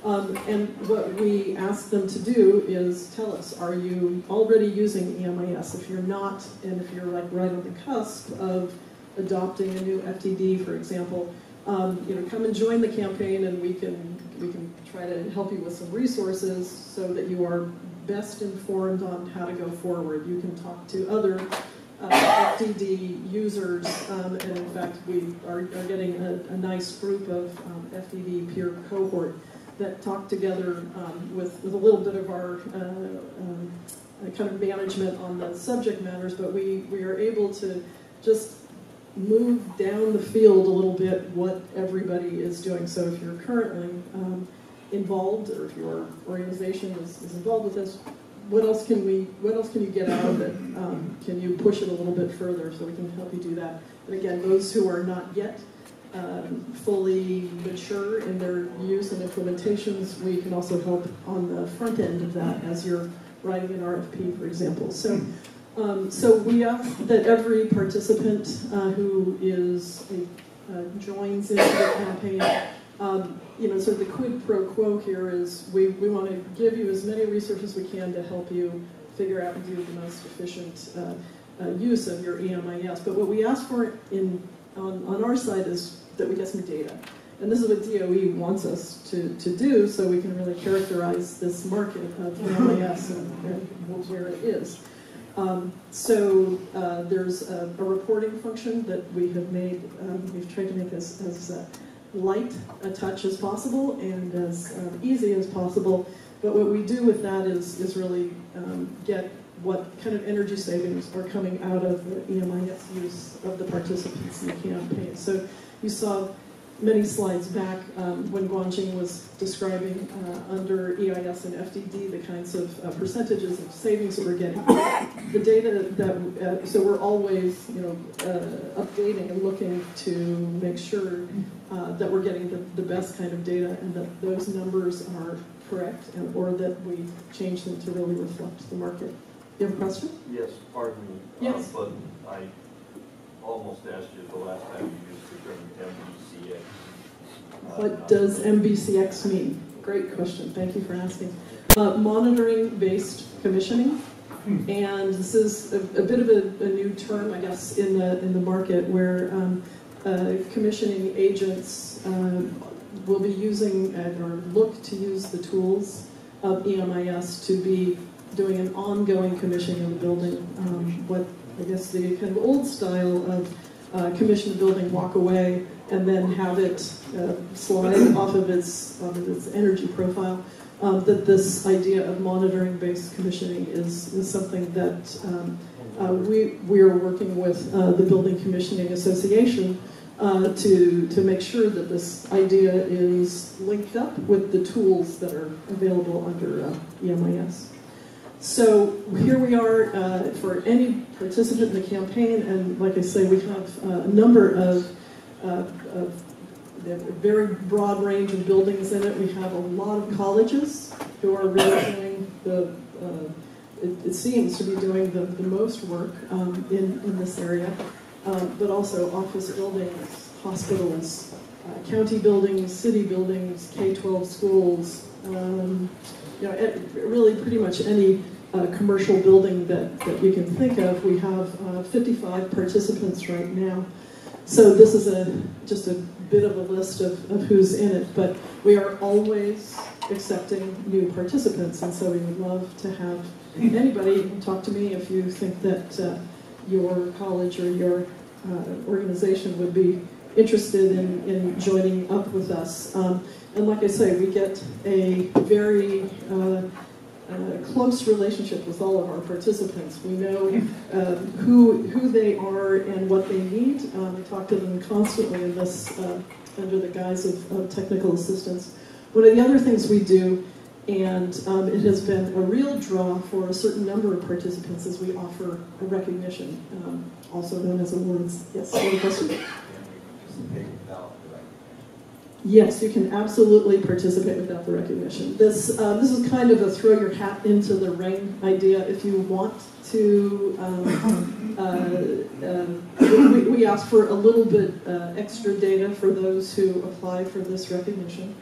Um, and what we ask them to do is tell us, are you already using E M I S? If you're not, and if you're like right on the cusp of adopting a new F D D, for example, um, you know, come and join the campaign, and we can, we can try to help you with some resources so that you are best informed on how to go forward. You can talk to other Uh, F D D users, um, and in fact we are, are getting a, a nice group of um, F D D peer cohort that talk together um, with, with a little bit of our uh, um, kind of management on the subject matters, but we, we are able to just move down the field a little bit what everybody is doing. So if you're currently um, involved, or if your organization is, is involved with this, what else can we? What else can you get out of it? Um, can you push it a little bit further so we can help you do that? And again, those who are not yet um, fully mature in their use and implementations, we can also help on the front end of that as you're writing an R F P, for example. So, um, so we ask that every participant uh, who is a, uh, joins into the campaign. Um, you know, so the quid pro quo here is we, we want to give you as many resources as we can to help you figure out and do the most efficient uh, uh, use of your E M I S. But what we ask for in, on, on our side is that we get some data. And this is what D O E wants us to, to do, so we can really characterize this market of E M I S and, and where it is. Um, so uh, there's a, a reporting function that we have made, um, we've tried to make as, as uh, light a touch as possible and as uh, easy as possible, but what we do with that is, is really um, get what kind of energy savings are coming out of the E M I S use of the participants in the campaign. So you saw many slides back um, when Guanjing was describing uh, under E I S and F D D the kinds of uh, percentages of savings that we're getting. The data that, uh, so we're always, you know, uh, updating and looking to make sure uh, that we're getting the, the best kind of data, and that those numbers are correct, and, or that we change them to really reflect the market. You have a question? Yes, pardon me. Yes. Um, but I almost asked you the last time you used the term M B C X. What does M B C X mean? Great question. Thank you for asking. Uh, monitoring-based commissioning. And this is a, a bit of a, a new term, I guess, in the, in the market where um, uh, commissioning agents uh, will be using uh, or look to use the tools of E M I S to be doing an ongoing commissioning of the building. Um, what I guess the kind of old style of uh, commission the building, walk away, and then have it uh, slide off of its, off of its energy profile. Uh, that this idea of monitoring-based commissioning is, is something that um, uh, we, we are working with uh, the Building Commissioning Association uh, to, to make sure that this idea is linked up with the tools that are available under uh, E M I S. So here we are uh, for any participant in the campaign, and like I say, we have a number of, uh, of They have a very broad range of buildings in it. We have a lot of colleges who are really doing the, uh, it, it seems to be doing the, the most work um, in, in this area, uh, but also office buildings, hospitals, uh, county buildings, city buildings, K twelve schools, um, you know, it, really pretty much any uh, commercial building that, that you can think of. We have uh, fifty-five participants right now. So this is a just a bit of a list of, of who's in it, but we are always accepting new participants, and so we would love to have anybody talk to me if you think that uh, your college or your uh, organization would be interested in, in joining up with us. Um, and like I say, we get a very uh, Uh, close relationship with all of our participants. We know uh, who who they are and what they need. Um, we talk to them constantly in this uh, under the guise of, of technical assistance. One of the other things we do, and um, it has been a real draw for a certain number of participants, is we offer a recognition, um, also known as awards. Yes, one question? Yes, you can absolutely participate without the recognition. This uh, this is kind of a throw your hat into the ring idea. If you want to, um, uh, uh, we, we ask for a little bit uh, extra data for those who apply for this recognition.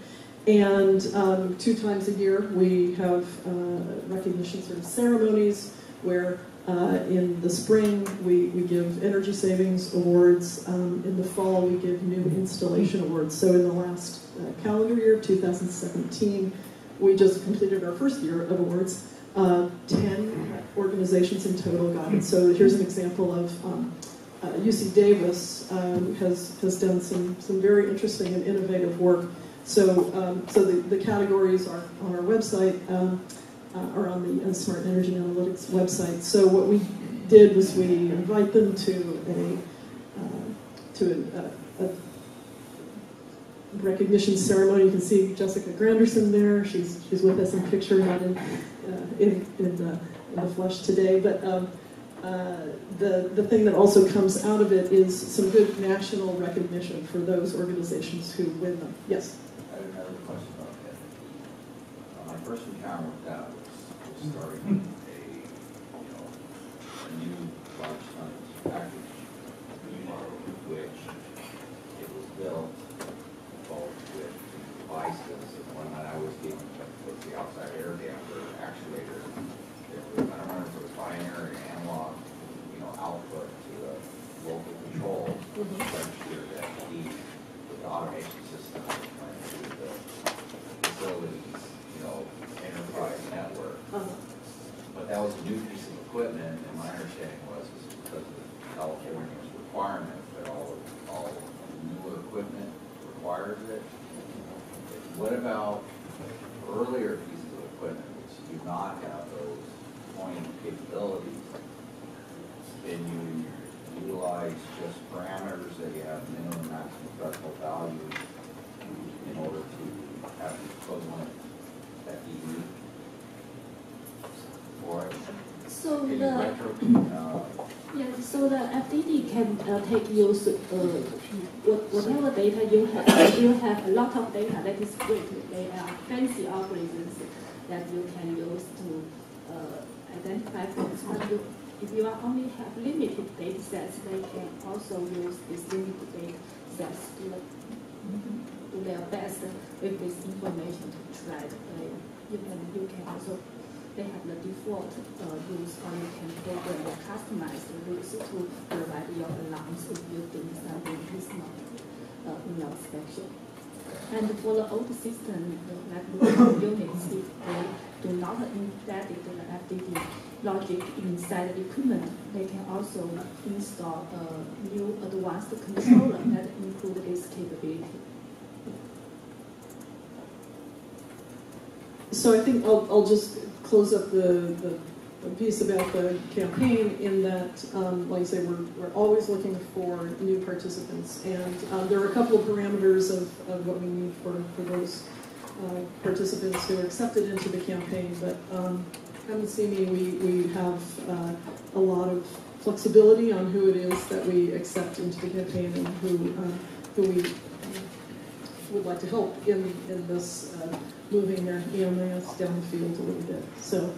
And um, two times a year we have uh, recognition sort of ceremonies where uh, in the spring we, we give energy savings awards. Um, in the fall we give new installation awards. So in the last uh, calendar year, two thousand seventeen, we just completed our first year of awards. Uh, ten organizations in total got it. So here's an example of um, uh, U C Davis um, has, has done some, some very interesting and innovative work. So, um, so the, the categories are on our website, um, uh, are on the uh, Smart Energy Analytics website. So what we did was we invite them to a, uh, to a, a recognition ceremony. You can see Jessica Granderson there. She's, she's with us in picture, not in, uh, in, in, the, in the flesh today. But um, uh, the, the thing that also comes out of it is some good national recognition for those organizations who win them. Yes? First encounter with that was, was starting a, you know, a new large science package unit, which it was built involved with devices, and one that I was dealing with was the outside air damper actuator. It was, I don't remember if it was binary or analog, you know, output to a local control, mm-hmm. to ensure that the, the automation system was going through the facilities, you know, enterprise network. Uh-huh. But that was a new piece of equipment, and my understanding was is because of California's requirement that all all newer equipment requires it. What about earlier pieces of equipment which do not have those point capabilities? Can you utilize just parameters that you have minimum, maximum threshold values in order to have the equivalent? So the yeah, so the F D D can uh, take use uh, whatever data you have. You have a lot of data that is great. They are fancy algorithms that you can use to uh, identify things. But you, if you are only have limited data sets, they can also use these limited data sets to, do their best with this information to try to play. Even you can also, they have the default uh, rules, or you can program or customize the rules to provide your alarms if you think something is not uh, in your section. And for the old system, like local units, if they do not embed the F D D logic inside the equipment, they can also install a new advanced controller that includes this capability. So I think I'll, I'll just close up the, the, the piece about the campaign in that, um, like I say, we're, we're always looking for new participants. And um, there are a couple of parameters of, of what we need for, for those uh, participants who are accepted into the campaign. But um, come and see me, we, we have uh, a lot of flexibility on who it is that we accept into the campaign and who, uh, who we would like to help in, in this uh, moving their E M I S down the field a little bit. So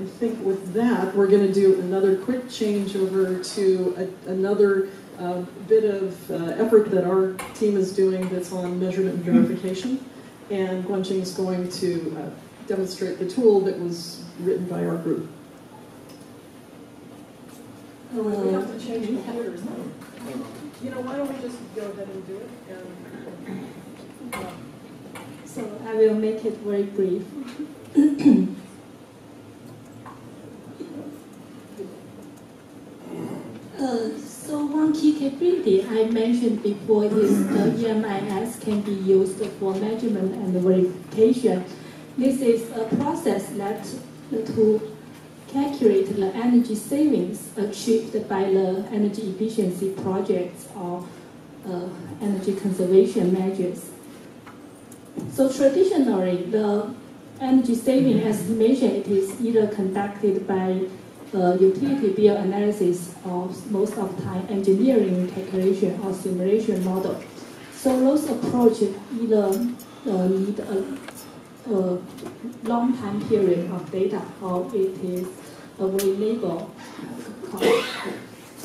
I think with that, we're going to do another quick change over to a, another uh, bit of uh, effort that our team is doing that's on measurement and verification. And Guanjing is going to uh, demonstrate the tool that was written by our group. Oh, we have to change the computers. You know, why don't we just go ahead and do it? And so I will make it very brief. uh, so one key capability I mentioned before is the E M I S can be used for measurement and verification. This is a process that to calculate the energy savings achieved by the energy efficiency projects or uh, energy conservation measures. So traditionally, the energy saving estimation, it is either conducted by uh, utility bill analysis or most of the time engineering calculation or simulation model. So those approaches either uh, need a, a long time period of data or it is a very labor cost.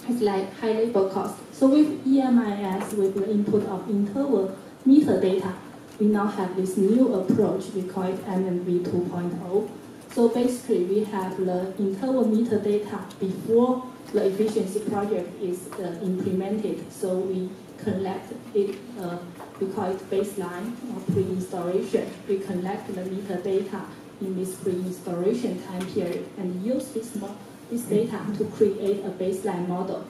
It's like high labor cost. So with E M I S, with the input of internal metadata, we now have this new approach, we call it M N V two point oh. So basically we have the internal metadata before the efficiency project is uh, implemented. So we collect it, uh, we call it baseline or pre-installation. We collect the metadata in this pre-installation time period and use this, this data to create a baseline model.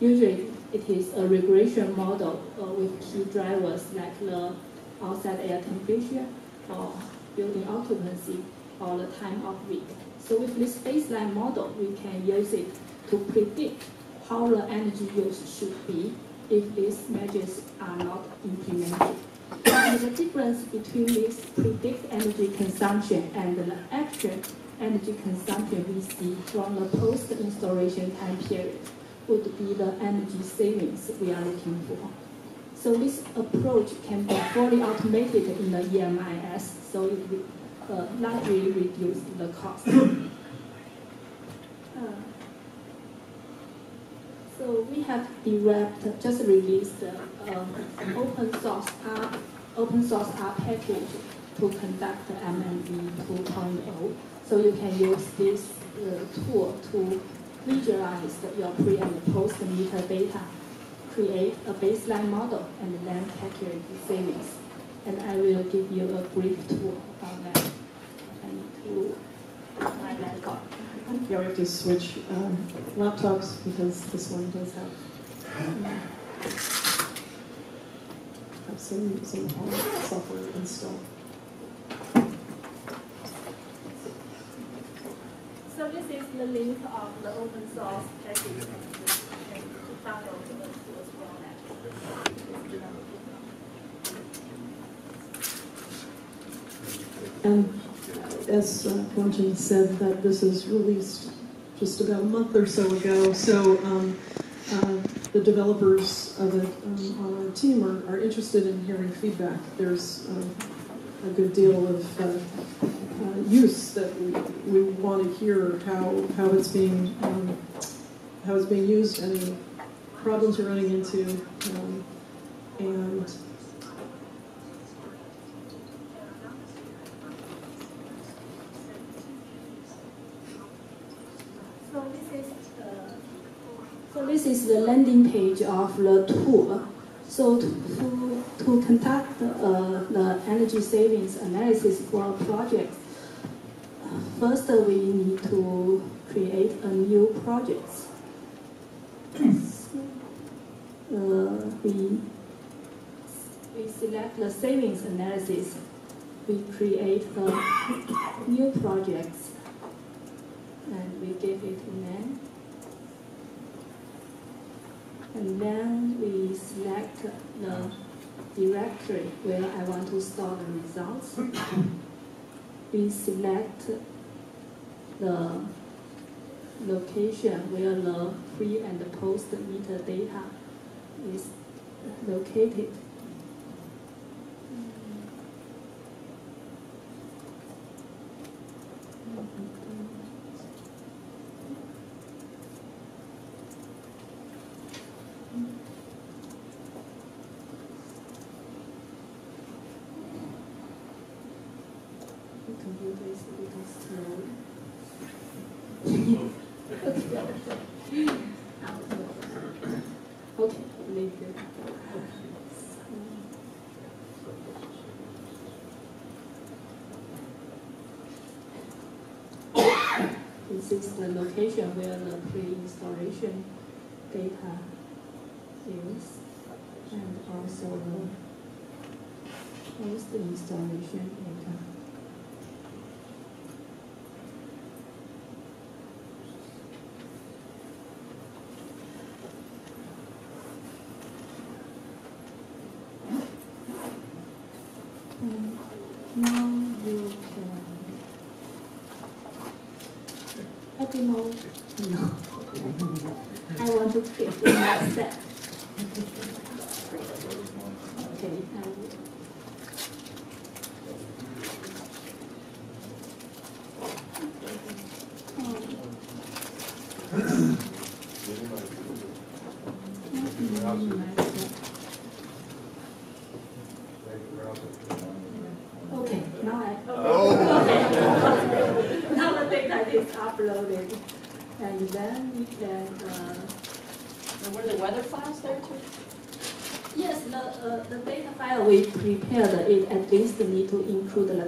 Usually it is a regression model uh, with key drivers like the outside air temperature, or building occupancy, or the time of week. So with this baseline model, we can use it to predict how the energy use should be if these measures are not implemented. And the difference between this predict energy consumption and the actual energy consumption we see from the post-installation time period would be the energy savings we are looking for. So this approach can be fully automated in the E M I S, so it will uh, largely reduce the cost. Uh, so we have developed, just released uh, um, open source R, open source R package to conduct M N V two point oh. So you can use this uh, tool to visualize your pre and post metadata, create a baseline model, and then calculate the savings. And I will give you a brief tour about that. I need to put my laptop. Yeah, we have to switch um, laptops because this one does have um, some, some software installed. So this is the link of the open source package and download. And as uh, Guanjing said, that this is released just about a month or so ago, so um, uh, the developers of it um, on our team are, are interested in hearing feedback. There's um, a good deal of uh, uh, use that we, we want to hear how how it's being um, how it's being used, any problems you're running into, um, and So this is the landing page of the tool. So to, to, to conduct uh, the energy savings analysis for projects, first uh, we need to create a new project. Uh, we, we select the savings analysis. We create a new project and we give it a name. And then we select the directory where I want to store the results. We select the location where the pre and post metadata is located. This is the location where the pre-installation data is, and also the post-installation data.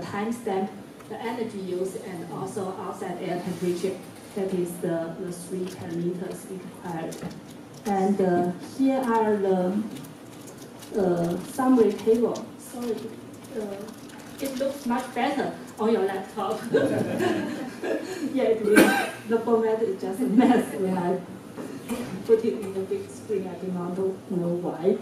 Timestamp, the energy use, and also outside air temperature. That is the, the three parameters required. And uh, here are the uh, summary table. Sorry, uh, it looks much better on your laptop. Yeah, it will. The format is just a mess when I put it in the big screen. I do not know why.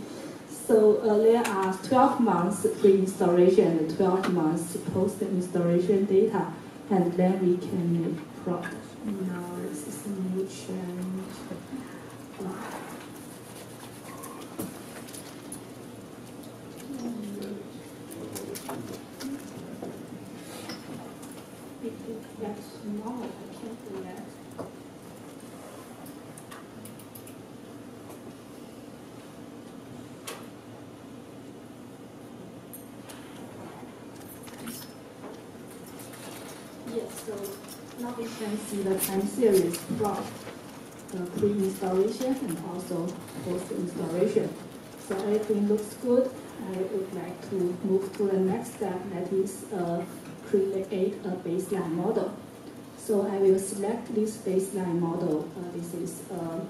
So uh, there are twelve months pre-installation and twelve months post-installation data, and then we can make product. Now this is a new change. I think that's small. I can't do that. We can see the time series plot, the pre-installation and also post-installation. So everything looks good. I would like to move to the next step, that is uh, create a baseline model. So I will select this baseline model. Uh, this is a,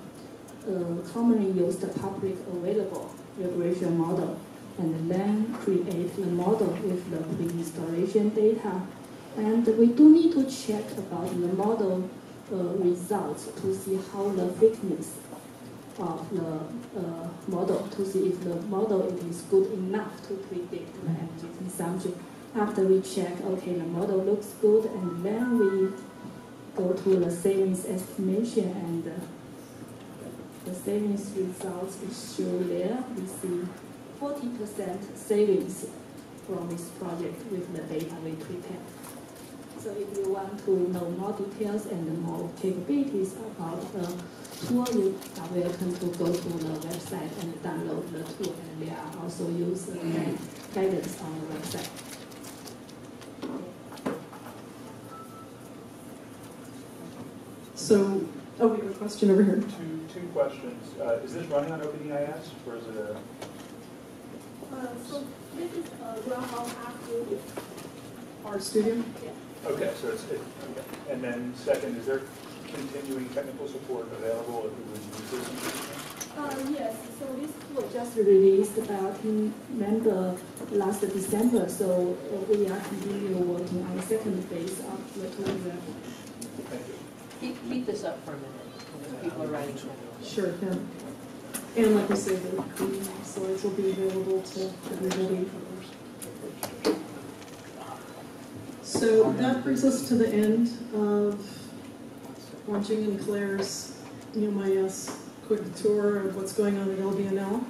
a commonly used public available regression model, and then create the model with the pre-installation data. And we do need to check about the model uh, results to see how the fitness of the uh, model, to see if the model it is good enough to predict the energy consumption. After we check, okay, the model looks good, and then we go to the savings estimation, and uh, the savings results is shown there. We see forty percent savings from this project with the data we prepared. So if you want to know more details and more capabilities about the tool, you are welcome to go to the website and download the tool, and there are also user guidance on the website. So Oh, we have a question over here. Two, two questions. Uh, is this running on OpenEIS, or is it a... Uh, so this is a run on R studio. R studio? Yeah. Okay, so it's... It, okay. And then second, is there continuing technical support available if we would use this? Uh, yes, so this tool just released about in November last December, so uh, we are continuing working on the second phase of the tool. Thank you. Keep, keep this up for a minute. People are writing. Sure, yeah. And like I said, the slides will be available to everybody. So that brings us to the end of Guanjing and Claire's E M I S quick tour of what's going on at L B N L.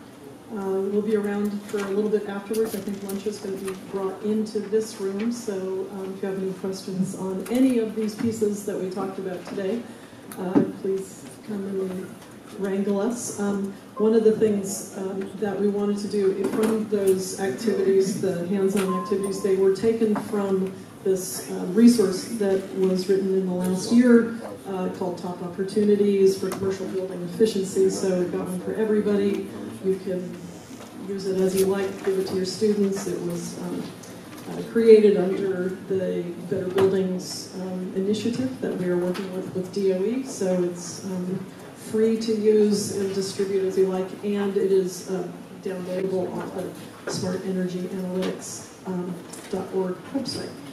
Uh, we'll be around for a little bit afterwards. I think lunch is going to be brought into this room, so um, if you have any questions on any of these pieces that we talked about today, uh, please come and wrangle us. Um, one of the things um, that we wanted to do from those activities, the hands-on activities, they were taken from this uh, resource that was written in the last year uh, called Top Opportunities for Commercial Building Efficiency, so we've got one for everybody. You can use it as you like, give it to your students. It was um, uh, created under the Better Buildings um, initiative that we are working with with D O E, so it's um, free to use and distribute as you like, and it is uh, downloadable off the Smart Energy Analytics dot org um, website.